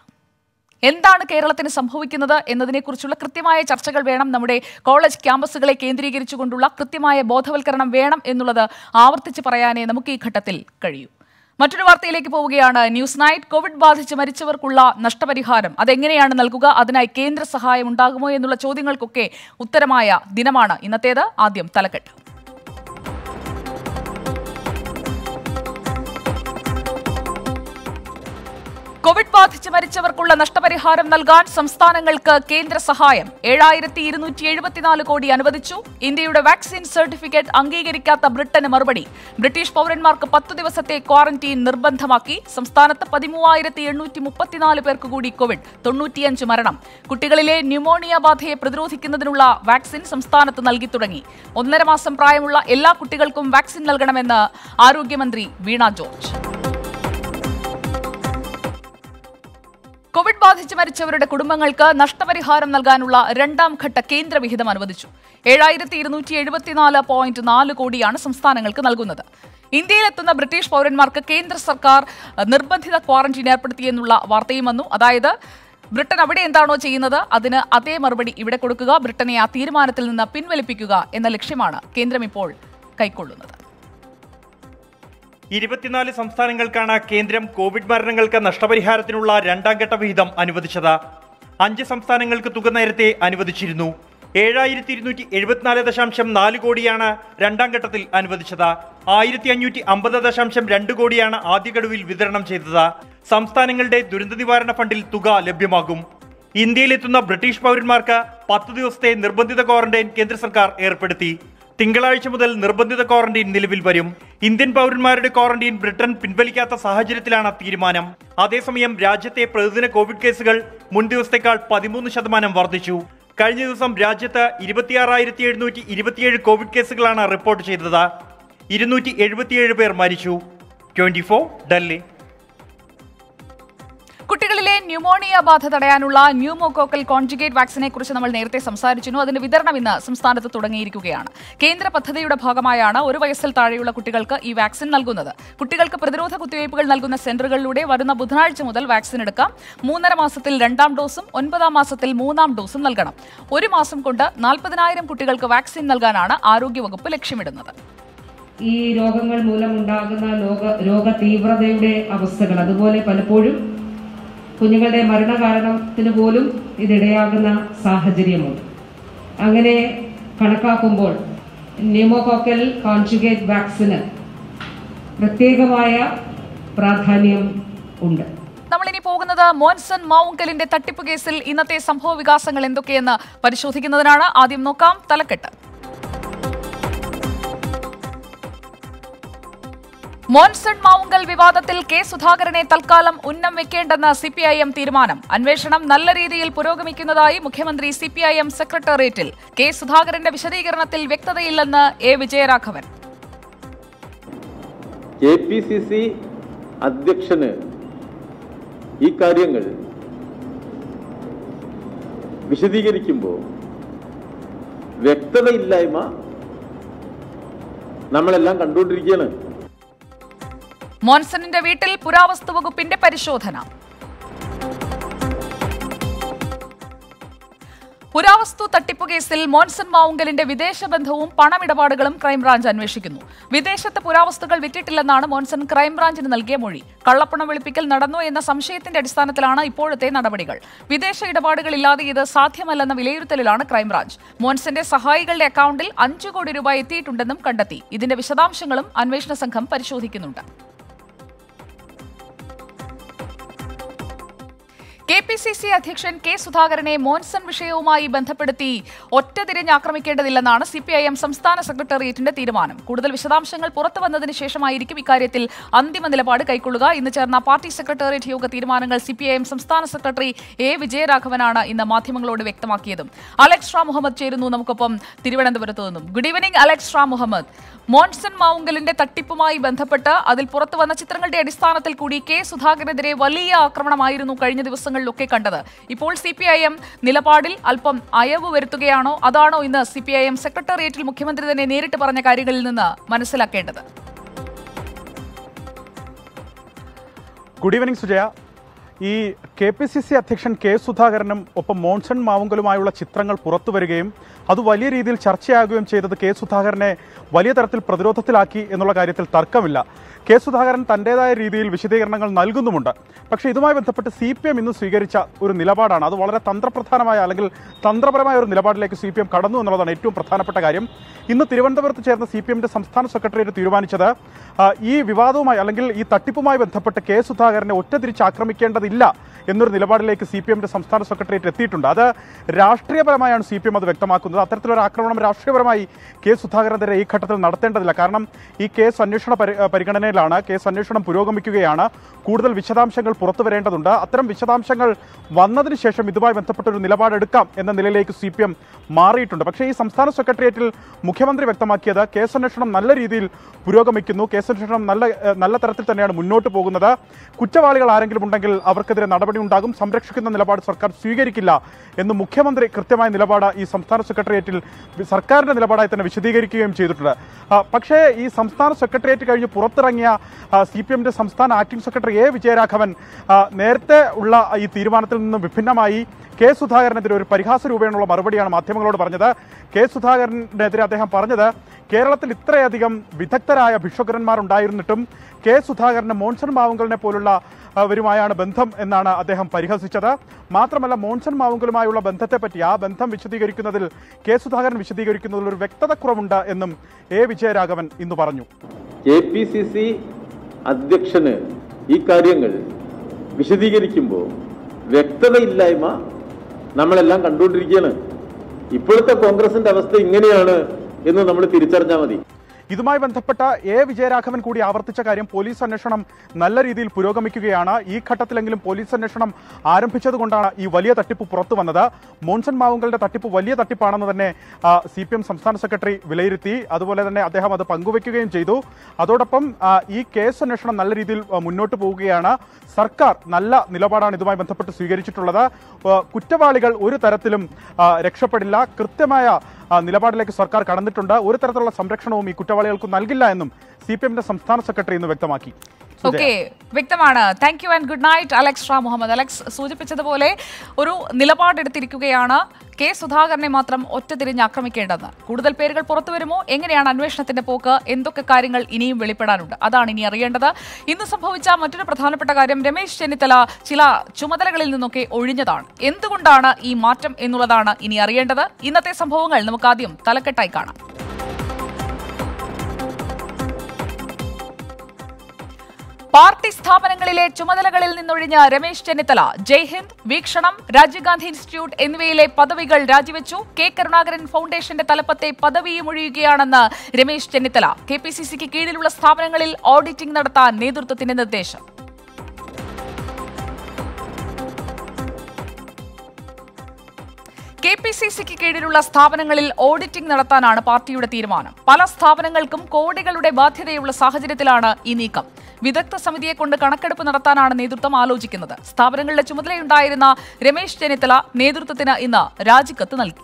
എന്താണ് കേരളത്തിന് സംഭവിക്കുന്നത് എന്നതിനെക്കുറിച്ചുള്ള കൃത്യമായ ചർച്ചകൾ വേണം. നമ്മുടെ കോളേജ് ക്യാമ്പസുകളെ കേന്ദ്രീകരിച്ചുകൊണ്ടുള്ള കൃത്യമായ ബോധവൽക്കരണം വേണം എന്നുള്ളത് ആവർത്തിച്ച് പറയാനേ നമുക്ക് ഈ ഘട്ടത്തിൽ കഴിയൂ. മറ്റൊരു വാർത്തയിലേക്ക് പോവുകയാണ്. News night. കോവിഡ് ബാധിച്ച് മരിച്ചവർക്കുള്ള നഷ്ടപരിഹാരം അതെങ്ങനെയാണ് നൽകുക? അതിനായി കേന്ദ്ര സഹായം ഉണ്ടാകുമോ എന്നുള്ള ചോദ്യങ്ങൾക്കൊക്കെ ഉത്തരമായ ദിനമാണ് ഇന്നത്തേത്. ആദ്യം തലക്കെട്ട്. കോവിഡ് ബാധിച്ച് മരിച്ചവർക്കുള്ള നഷ്ടപരിഹാരം നൽകാൻ സംസ്ഥാനങ്ങൾക്ക് കേന്ദ്ര സഹായം. 7274 കോടി അനുവദിച്ചു. ഇന്ത്യയുടെ വാക്സിൻ സർട്ടിഫിക്കറ്റ് അംഗീകരിക്കാത്ത ബ്രിട്ടന് മറുപടി. ബ്രിട്ടീഷ് പൌരന്മാർക്ക് 10 ദിവസത്തെ ക്വാറന്റീൻ നിർബന്ധമാക്കി. സംസ്ഥാനത്ത് 13834 പേർക്ക് കൂടി കോവിഡ്. 95 മരണം. കുട്ടികളിലെ ന്യൂമോണിയ ബാധയെ പ്രതിരോധിക്കുന്നതിനുള്ള വാക്സിൻ സംസ്ഥാനത്ത് നൽകി തുടങ്ങി. 1.5 മാസം പ്രായമുള്ള എല്ലാ കുട്ടികൾക്കും വാക്സിൻ നൽകണമെന്ന് ആരോഗ്യമന്ത്രി വീണ ജോർജ്. കോവിഡ് ബാധിച്ച് മരിച്ചവരുടെ കുടുംബങ്ങൾക്ക് നഷ്ടപരിഹാരം നൽകാനുള്ള രണ്ടാം ഘട്ട കേന്ദ്ര വിഹിതം അനുവദിച്ചു. 7274.4 കോടിയാണ് സംസ്ഥാനങ്ങൾക്ക് നൽകുന്നത്. ഇന്ത്യയിലെത്തുന്ന ബ്രിട്ടീഷ് പൌരന്മാർക്ക് കേന്ദ്ര സർക്കാർ നിർബന്ധിത ക്വാറന്റീൻ ഏർപ്പെടുത്തിയെന്നുള്ള വാർത്തയും വന്നു. അതായത് ബ്രിട്ടൻ അവിടെ എന്താണോ ചെയ്യുന്നത് അതിന് അതേ മറുപടി ഇവിടെ കൊടുക്കുക, ബ്രിട്ടനെ ആ തീരുമാനത്തിൽ നിന്ന് പിൻവലിപ്പിക്കുക എന്ന ലക്ഷ്യമാണ് കേന്ദ്രം ഇപ്പോൾ കൈക്കൊള്ളുന്നത്. 24 സംസ്ഥാനങ്ങൾക്കാണ് കേന്ദ്രം കോവിഡ് മരണങ്ങൾക്ക് നഷ്ടപരിഹാരത്തിനുള്ള രണ്ടാം ഘട്ട വിഹിതം അനുവദിച്ചത്. 5 സംസ്ഥാനങ്ങൾക്ക് തുക നേരത്തെ അനുവദിച്ചിരുന്നു. 7274.4 കോടിയാണ് രണ്ടാം ഘട്ടത്തിൽ അനുവദിച്ചത്. 1550.2 കോടിയാണ് ആദ്യ ഗഡുവിൽ വിതരണം ചെയ്തത്. സംസ്ഥാനങ്ങളുടെ ദുരന്ത നിവാരണ ഫണ്ടിൽ തുക ലഭ്യമാകും. ഇന്ത്യയിലെത്തുന്ന ബ്രിട്ടീഷ് പൗരന്മാർക്ക് 10 ദിവസത്തെ നിർബന്ധിത ക്വാറന്റൈൻ കേന്ദ്ര സർക്കാർ ഏർപ്പെടുത്തി. തിങ്കളാഴ്ച മുതൽ നിർബന്ധിത ക്വാറന്റീൻ നിലവിൽ വരും. ഇന്ത്യൻ പൗരന്മാരുടെ ക്വാറന്റീൻ ബ്രിട്ടൻ പിൻവലിക്കാത്ത സാഹചര്യത്തിലാണ് തീരുമാനം. അതേസമയം രാജ്യത്തെ പ്രതിദിന കോവിഡ് കേസുകൾ മുൻ ദിവസത്തേക്കാൾ 13% വർദ്ധിച്ചു. കഴിഞ്ഞ ദിവസം രാജ്യത്ത് 26,727 കോവിഡ് കേസുകളാണ് റിപ്പോർട്ട് ചെയ്തത്. 277 പേർ മരിച്ചു. 24 ഡൽഹി. കുട്ടികളിലെ ന്യൂമോണിയ ബാധ തടയാനുള്ള ന്യൂമോകോക്കൽ കോൺജുഗേറ്റ് വാക്സിനെ കുറിച്ച് നമ്മൾ നേരത്തെ സംസാരിച്ചിരുന്നു. അതിന്റെ വിതരണം ഇന്ന് സംസ്ഥാനത്ത് തുടങ്ങിയിരിക്കുകയാണ്. കേന്ദ്ര പദ്ധതിയുടെ ഭാഗമായാണ് 1 വയസ്സിൽ താഴെയുള്ള കുട്ടികൾക്ക് ഈ വാക്സിൻ നൽകുന്നത്. കുട്ടികൾക്ക് പ്രതിരോധ കുത്തിവയ്പ്പുകൾ നൽകുന്ന സെന്ററുകളിലൂടെ വരുന്ന ബുധനാഴ്ച മുതൽ വാക്സിൻ എടുക്കാം. 3.5 മാസത്തിൽ 2ാം ഡോസും 9ാം മാസത്തിൽ 3ാം ഡോസും നൽകണം. 1 മാസം കൊണ്ട് 40,000 കുട്ടികൾക്ക് വാക്സിൻ നൽകാനാണ് ആരോഗ്യവകുപ്പ് ലക്ഷ്യമിടുന്നത്. ഈ രോഗങ്ങൾ മൂലമുണ്ടാകുന്ന രോഗതീവ്രതയുടെ അവസ്ഥകൾ, അതുപോലെ പലപ്പോഴും കുഞ്ഞുങ്ങളുടെ മരണകാരണത്തിന് പോലും ഇതിടയാകുന്ന സാഹചര്യമുണ്ട്. അങ്ങനെ കണക്കാക്കുമ്പോൾ ന്യൂമോകോക്കൽ കോൺജുഗേറ്റ് വാക്സിന് പ്രത്യേകമായ പ്രാധാന്യം ഉണ്ട്. നമ്മളിനി പോകുന്നത് മോൻസൺ മാവുങ്കലിന്റെ തട്ടിപ്പ് കേസിൽ ഇന്നത്തെ സംഭവ വികാസങ്ങൾ എന്തൊക്കെയെന്ന് പരിശോധിക്കുന്നതിനാണ്. ആദ്യം നോക്കാം തലക്കെട്ട്. മോൺസൺ മാവുങ്കൽ വിവാദത്തിൽ കെ സുധാകരനെ തൽക്കാലം ഉന്നം വെക്കേണ്ടെന്ന സിപിഐഎം തീരുമാനം. അന്വേഷണം നല്ല രീതിയിൽ പുരോഗമിക്കുന്നതായി മുഖ്യമന്ത്രി സിപിഐഎം സെക്രട്ടേറിയറ്റിൽ. കെ സുധാകരന്റെ വിശദീകരണത്തിൽ വ്യക്തതയില്ലെന്ന് എ വിജയരാഘവൻ. കെപിസിസി അധ്യക്ഷനെ ഈ കാര്യങ്ങൾ വിശദീകരിക്കുമ്പോൾ വ്യക്തതയില്ലായ്മ നമ്മളെല്ലാം കണ്ടുകൊണ്ടിരിക്കുകയാണ്. മോൺസണിന്റെ വീട്ടിൽ പുരാവസ്തു വകുപ്പിന്റെ പരിശോധന. പുരാവസ്തു തട്ടിപ്പ് കേസിൽ മോൺസൺ മാവുങ്കലിന്റെ വിദേശ ബന്ധവും പണമിടപാടുകളും ക്രൈംബ്രാഞ്ച് അന്വേഷിക്കുന്നു. വിദേശത്ത് പുരാവസ്തുക്കൾ വിറ്റിട്ടില്ലെന്നാണ് മോൺസൺ ക്രൈംബ്രാഞ്ചിന് നൽകിയ മൊഴി. കള്ളപ്പണം വെളുപ്പിക്കൽ നടന്നു എന്ന സംശയത്തിന്റെ അടിസ്ഥാനത്തിലാണ് ഇപ്പോഴത്തെ നടപടികൾ. വിദേശ ഇടപാടുകളില്ലാതെ ഇത് സാധ്യമല്ലെന്ന വിലയിരുത്തലിലാണ് ക്രൈംബ്രാഞ്ച്. മോൺസന്റെ സഹായികളുടെ അക്കൗണ്ടിൽ 5 കോടി രൂപ എത്തിയിട്ടുണ്ടെന്നും കണ്ടെത്തി. ഇതിന്റെ വിശദാംശങ്ങളും അന്വേഷണ സംഘം പരിശോധിക്കുന്നുണ്ട്. കെപിസിസി അധ്യക്ഷൻ കെ സുധാകരനെ മോൺസൺ വിഷയവുമായി ബന്ധപ്പെടുത്തി ഒറ്റ തിരിഞ്ഞാക്രമിക്കേണ്ടതില്ലെന്നാണ് സിപിഐഎം സംസ്ഥാന സെക്രട്ടേറിയറ്റിന്റെ തീരുമാനം. കൂടുതൽ വിശദാംശങ്ങൾ പുറത്തുവന്നതിന് ശേഷമായിരിക്കും ഇക്കാര്യത്തിൽ അന്തിമ നിലപാട് കൈക്കൊള്ളുക. ഇന്ന് ചേർന്ന പാർട്ടി സെക്രട്ടേറിയറ്റ് യോഗ തീരുമാനങ്ങൾ സിപിഐഎം സംസ്ഥാന സെക്രട്ടറി എ വിജയരാഘവനാണ് ഇന്ന് മാധ്യമങ്ങളോട് വ്യക്തമാക്കിയതും. അലക്സ് റാം മുഹമ്മദ് ചേരുന്നു നമുക്കൊപ്പം തിരുവനന്തപുരത്ത് നിന്നും. Good evening Alex Ram Muhammad. Monson മാവുങ്കലിന്റെ തട്ടിപ്പുമായി ബന്ധപ്പെട്ട് അതിൽ പുറത്തുവന്ന ചിത്രങ്ങളുടെ അടിസ്ഥാനത്തിൽ കൂടി കെ സുധാകരനെതിരെ വലിയ ആക്രമണമായിരുന്നു കഴിഞ്ഞ ദിവസങ്ങളിലൊക്കെ കണ്ടത്. ഇപ്പോൾ സിപിഐഎം നിലപാടിൽ അല്പം അയവ് വരുത്തുകയാണോ? അതാണോ ഇന്ന് സിപിഐഎം സെക്രട്ടേറിയറ്റിൽ മുഖ്യമന്ത്രി തന്നെ നേരിട്ട് പറഞ്ഞ കാര്യങ്ങളിൽ നിന്ന് മനസ്സിലാക്കേണ്ടത്? Good evening Sujaya. ഈ കെ പി സി സി അധ്യക്ഷൻ കെ സുധാകരനും ഒപ്പം മോൺസൺ മാവുങ്കലുമായുള്ള ചിത്രങ്ങൾ പുറത്തു വരികയും അത് വലിയ രീതിയിൽ ചർച്ചയാകുകയും ചെയ്തത് കെ സുധാകരനെ വലിയ തരത്തിൽ പ്രതിരോധത്തിലാക്കി എന്നുള്ള കാര്യത്തിൽ തർക്കമില്ല. കെ സുധാകരൻ തൻ്റേതായ രീതിയിൽ വിശദീകരണങ്ങൾ നൽകുന്നുമുണ്ട്. പക്ഷേ ഇതുമായി ബന്ധപ്പെട്ട് സി പി എം ഇന്ന് സ്വീകരിച്ച ഒരു നിലപാടാണ്. അത് വളരെ തന്ത്രപ്രധാനമായ അല്ലെങ്കിൽ തന്ത്രപരമായ ഒരു നിലപാടിലേക്ക് സി പി എം കടന്നു എന്നുള്ളതാണ് ഏറ്റവും പ്രധാനപ്പെട്ട കാര്യം. ഇന്ന് തിരുവനന്തപുരത്ത് ചേർന്ന സി പി എമ്മിൻ്റെ സംസ്ഥാന സെക്രട്ടറിയേറ്റ് തീരുമാനിച്ചത് ഈ വിവാദവുമായി അല്ലെങ്കിൽ ഈ തട്ടിപ്പുമായി ബന്ധപ്പെട്ട് കെ സുധാകരനെ ഒറ്റതിരിച്ച് ആക്രമിക്കേണ്ടതില്ല എന്നൊരു നിലപാടിലേക്ക് സി പി എമ്മിൻ്റെ സംസ്ഥാന സെക്രട്ടറിയേറ്റ് എത്തിയിട്ടുണ്ട്. അത് രാഷ്ട്രീയപരമായാണ് സി പി എം അത് വ്യക്തമാക്കുന്നത്. അത്തരത്തിലൊരു ആക്രമണം രാഷ്ട്രീയപരമായി കെ സുധാകരനെതിരെ ഈ ഘട്ടത്തിൽ നടത്തേണ്ടതില്ല. കാരണം ഈ കേസ് അന്വേഷണ പരിഗണനയിലാണ്. കേസ് അന്വേഷണം പുരോഗമിക്കുകയാണ്. കൂടുതൽ വിശദാംശങ്ങൾ പുറത്തു വരേണ്ടതുണ്ട്. അത്തരം വിശദാംശങ്ങൾ വന്നതിന് ശേഷം ഇതുമായി ബന്ധപ്പെട്ടൊരു നിലപാടെടുക്കാം എന്ന നിലയിലേക്ക് സി പി എം മാറിയിട്ടുണ്ട്. പക്ഷേ ഈ സംസ്ഥാന സെക്രട്ടേറിയറ്റിൽ മുഖ്യമന്ത്രി വ്യക്തമാക്കിയത് കേസന്വേഷണം നല്ല രീതിയിൽ പുരോഗമിക്കുന്നു, കേസന്വേഷണം നല്ല തരത്തിൽ തന്നെയാണ് മുന്നോട്ട് പോകുന്നത്, കുറ്റവാളികൾ ആരെങ്കിലും ഉണ്ടെങ്കിൽ അവർക്കെതിരെ നടപടി ഉണ്ടാകും, സംരക്ഷിക്കുന്ന നിലപാട് സർക്കാർ സ്വീകരിക്കില്ല എന്ന് മുഖ്യമന്ത്രി കൃത്യമായ നിലപാട് ഈ സംസ്ഥാന സെക്രട്ടേറിയറ്റിൽ സർക്കാരിൻ്റെ നിലപാടായി തന്നെ വിശദീകരിക്കുകയും ചെയ്തിട്ടുണ്ട്. പക്ഷേ ഈ സംസ്ഥാന സെക്രട്ടേറിയറ്റ് കഴിഞ്ഞ് പുറത്തിറങ്ങിയ സി പി എമ്മിൻ്റെ സംസ്ഥാന ആക്ടിംഗ് സെക്രട്ടറി എ വിജയരാഘവൻ നേരത്തെ ഉള്ള ഈ തീരുമാനത്തിൽ നിന്നും വിഭിന്നമായി കെ സുധാകരനെതിരെ ഒരു പരിഹാസ രൂപേണയുള്ള മറുപടിയാണ് മാധ്യമങ്ങളോട് പറഞ്ഞത്. കെ സുധാകരനെതിരെ അദ്ദേഹം പറഞ്ഞത്, കേരളത്തിൽ ഇത്രയധികം വിദഗ്ധരായ ഭിഷഗ്വരന്മാരുണ്ടായിരുന്നിട്ടും കെ സുധാകരന് മോൺസൺ മാവുങ്കലിനെ പോലുള്ള അവരുമായാണ് ബന്ധം എന്നാണ് അദ്ദേഹം പരിഹസിച്ചത്. മാത്രമല്ല മോൺസൺ മാവുങ്കലുമായുള്ള ബന്ധത്തെപ്പറ്റി, ആ ബന്ധം വിശദീകരിക്കുന്നതിൽ കെ സുധാകരൻ വിശദീകരിക്കുന്നതിൽ ഒരു വ്യക്തതക്കുറവുണ്ട് എന്നും എ വിജയരാഘവൻ ഇന്ന് പറഞ്ഞു. കെ പി സി സി അധ്യക്ഷന് ഈ കാര്യങ്ങൾ വിശദീകരിക്കുമ്പോൾ വ്യക്തതയില്ലായ്മ നമ്മളെല്ലാം കണ്ടുകൊണ്ടിരിക്കുകയാണ്. ഇപ്പോഴത്തെ കോൺഗ്രസിന്റെ അവസ്ഥ ഇങ്ങനെയാണ് എന്ന് നമ്മൾ തിരിച്ചറിഞ്ഞാൽ മതി. ഇതുമായി ബന്ധപ്പെട്ട എ വിജയരാഘവൻ കൂടി ആവർത്തിച്ച കാര്യം, പോലീസ് അന്വേഷണം നല്ല രീതിയിൽ പുരോഗമിക്കുകയാണ്. ഈ ഘട്ടത്തിലെങ്കിലും പോലീസ് അന്വേഷണം ആരംഭിച്ചതുകൊണ്ടാണ് ഈ വലിയ തട്ടിപ്പ് പുറത്തു വന്നത്. മോൺസൺ മാവുങ്കലിന്റെ തട്ടിപ്പ് വലിയ തട്ടിപ്പാണെന്ന് തന്നെ സി പി എം സംസ്ഥാന സെക്രട്ടറി വിലയിരുത്തി. അതുപോലെ തന്നെ അദ്ദേഹം അത് പങ്കുവയ്ക്കുകയും ചെയ്തു. അതോടൊപ്പം ഈ കേസ് അന്വേഷണം നല്ല രീതിയിൽ മുന്നോട്ട് പോവുകയാണ്. സർക്കാർ നല്ല നിലപാടാണ് ഇതുമായി ബന്ധപ്പെട്ട് സ്വീകരിച്ചിട്ടുള്ളത്. കുറ്റവാളികൾ ഒരു തരത്തിലും രക്ഷപ്പെടില്ല, കൃത്യമായ നിലപാടിലേക്ക് സർക്കാർ കടന്നിട്ടുണ്ട്. ഒരു തരത്തിലുള്ള സംരക്ഷണവും ഈ കുറ്റവാളികൾക്ക് നൽകില്ല എന്നും സി പി എമ്മിന്റെ സംസ്ഥാന സെക്രട്ടറി ഇന്ന് വ്യക്തമാക്കി. ഓക്കെ, വ്യക്തമാണ്. Thank you and good night Alex Sha Muhammad. Alex സൂചിപ്പിച്ചതുപോലെ ഒരു നിലപാടെടുത്തിരിക്കുകയാണ്, കെ സുധാകരനെ മാത്രം ഒറ്റ തിരിഞ്ഞാക്രമിക്കേണ്ടെന്ന്. കൂടുതൽ പേരുകൾ പുറത്തു വരുമോ? എങ്ങനെയാണ് അന്വേഷണത്തിന്റെ പോക്ക്? എന്തൊക്കെ കാര്യങ്ങൾ ഇനിയും വെളിപ്പെടാനുണ്ട്? അതാണ് ഇനി അറിയേണ്ടത്. ഇന്ന് സംഭവിച്ച മറ്റൊരു പ്രധാനപ്പെട്ട കാര്യം, രമേശ് ചെന്നിത്തല ചില ചുമതലകളിൽ നിന്നൊക്കെ ഒഴിഞ്ഞതാണ്. എന്തുകൊണ്ടാണ് ഈ മാറ്റം എന്നുള്ളതാണ് ഇനി അറിയേണ്ടത്. ഇന്നത്തെ സംഭവങ്ങൾ നമുക്ക് ആദ്യം തലക്കെട്ടായി കാണാം. പാർട്ടി സ്ഥാപനങ്ങളിലെ ചുമതലകളിൽ നിന്നൊഴിഞ്ഞ രമേശ് ചെന്നിത്തല ജയ്ഹിന്ദ്, വീക്ഷണം, രാജീവ്ഗാന്ധി ഇൻസ്റ്റിറ്റ്യൂട്ട് എന്നിവയിലെ പദവികൾ രാജിവെച്ചു. കെ കരുണാകരൻ ഫൗണ്ടേഷന്റെ തലപ്പത്തെ പദവിയും ഒഴിയുകയാണെന്ന് രമേശ് ചെന്നിത്തല. കെപിസിസിക്ക് കീഴിലുള്ള സ്ഥാപനങ്ങളിൽ ഓഡിറ്റിംഗ് നടത്താൻ നേതൃത്വത്തിന്റെ നിർദ്ദേശം. കെപിസിസിക്ക് കീഴിലുള്ള സ്ഥാപനങ്ങളിൽ ഓഡിറ്റിംഗ് നടത്താനാണ് പാർട്ടിയുടെ തീരുമാനം. പല സ്ഥാപനങ്ങൾക്കും കോടികളുടെ ബാധ്യതയുള്ള സാഹചര്യത്തിലാണ് ഈ നീക്കം. വിദഗ്ധ സമിതിയെ കൊണ്ട് കണക്കെടുപ്പ് നടത്താനാണ് നേതൃത്വം ആലോചിക്കുന്നത്. സ്ഥാപനങ്ങളുടെ ചുമതലയുണ്ടായിരുന്ന രമേശ് ചെന്നിത്തല നേതൃത്വത്തിന് ഇന്ന് രാജിക്കത്ത് നൽകി.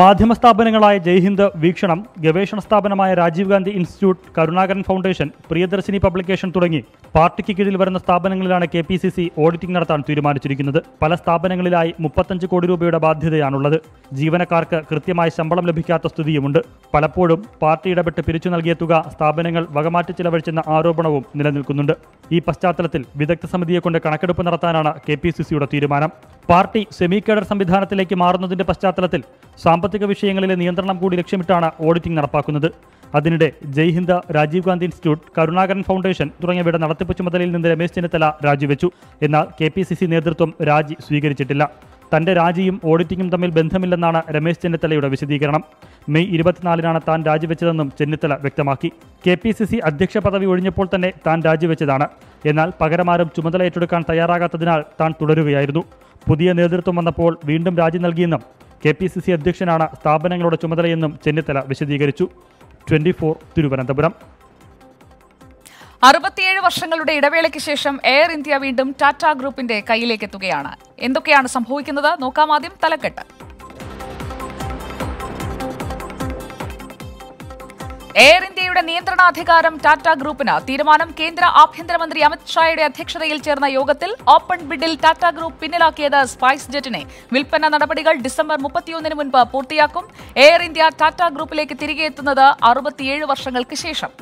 മാധ്യമ സ്ഥാപനങ്ങളായ ജയ്ഹിന്ദ്, വീക്ഷണം, ഗവേഷണ സ്ഥാപനമായ Rajiv Gandhi institute, Karunakaran foundation, Priyadarshini publication തുടങ്ങി പാർട്ടിക്ക് കീഴിൽ വരുന്ന സ്ഥാപനങ്ങളിലാണ് കെപിസിസി ഓഡിറ്റിംഗ് നടത്താൻ തീരുമാനിച്ചിരിക്കുന്നത്. പല സ്ഥാപനങ്ങളിലായി 35 കോടി രൂപയുടെ ബാധ്യതയാണുള്ളത്. ജീവനക്കാർക്ക് കൃത്യമായി ശമ്പളം ലഭിക്കാത്ത സ്ഥിതിയുമുണ്ട്. പലപ്പോഴും പാർട്ടി ഇടപെട്ട് പിരിച്ചു നൽകിയ തുക സ്ഥാപനങ്ങൾ വകമാറ്റി ചിലവഴിച്ചെന്ന ആരോപണവും നിലനിൽക്കുന്നുണ്ട്. ഈ പശ്ചാത്തലത്തിൽ വിദഗ്ധ സമിതിയെ കൊണ്ട് കണക്കെടുപ്പ് നടത്താനാണ് കെപിസിസിയുടെ തീരുമാനം. പാർട്ടി സെമി കേഡർ സംവിധാനത്തിലേക്ക് മാറുന്നതിന്റെ പശ്ചാത്തലത്തിൽ സാമ്പത്തിക വിഷയങ്ങളിലെ നിയന്ത്രണം കൂടി ലക്ഷ്യമിട്ടാണ് ഓഡിറ്റിംഗ് നടപ്പാക്കുന്നത്. അതിനിടെ ജയ്ഹിന്ദ്, രാജീവ് ഗാന്ധി ഇൻസ്റ്റിറ്റ്യൂട്ട്, കരുണാകരൻ ഫൗണ്ടേഷൻ തുടങ്ങിയവയുടെ നടത്തിപ്പ് ചുമതലയിൽ നിന്ന് രമേശ് ചെന്നിത്തല രാജിവെച്ചു. എന്നാൽ കെപിസിസി നേതൃത്വം രാജി സ്വീകരിച്ചിട്ടില്ല. തന്റെ രാജിയും ഓഡിറ്റിംഗും തമ്മിൽ ബന്ധമില്ലെന്നാണ് രമേശ് ചെന്നിത്തലയുടെ വിശദീകരണം. മെയ് 24-നാണ് താൻ രാജിവെച്ചതെന്നും ചെന്നിത്തല വ്യക്തമാക്കി. കെപിസിസി അധ്യക്ഷ പദവി ഒഴിഞ്ഞപ്പോൾ തന്നെ താൻ രാജിവെച്ചതാണ്. എന്നാൽ പകരമാരും ചുമതല ഏറ്റെടുക്കാൻ തയ്യാറാകാത്തതിനാൽ താൻ തുടരുകയായിരുന്നു. പുതിയ നേതൃത്വം വന്നപ്പോൾ വീണ്ടും രാജി നൽകിയെന്നും കെപിസിസി അധ്യക്ഷനാണ് സ്ഥാപനങ്ങളുടെ ചുമതലയെന്നും ചെന്നിത്തല വിശദീകരിച്ചു. 24 തിരുവനന്തപുരം. 67 വർഷങ്ങളുടെ ഇടവേളയ്ക്ക് ശേഷം എയർ ഇന്ത്യ വീണ്ടും ടാറ്റ ഗ്രൂപ്പിന്റെ കയ്യിലേക്ക് എത്തുകയാണ്. എന്തൊക്കെയാണ് സംഭവിക്കുന്നത് നോക്കാം. ആദ്യം തലക്കെട്ട്. എയർ ഇന്ത്യയുടെ നിയന്ത്രണാധികാരം ടാറ്റ ഗ്രൂപ്പിന്. തീരുമാനം കേന്ദ്ര ആഭ്യന്തരമന്ത്രി അമിത്ഷായുടെ അധ്യക്ഷതയിൽ ചേർന്ന യോഗത്തിൽ. ഓപ്പൺ ബിഡിൽ ടാറ്റ ഗ്രൂപ്പ് പിന്നിലാക്കിയത് സ്പൈസ് ജെറ്റിനെ. വിൽപ്പന നടപടികൾ ഡിസംബർ 31-ന് മുൻപ് പൂർത്തിയാക്കും. എയർ ഇന്ത്യ ടാറ്റ ഗ്രൂപ്പിലേക്ക് തിരികെ എത്തുന്നത് 67 വർഷങ്ങൾക്ക് ശേഷം.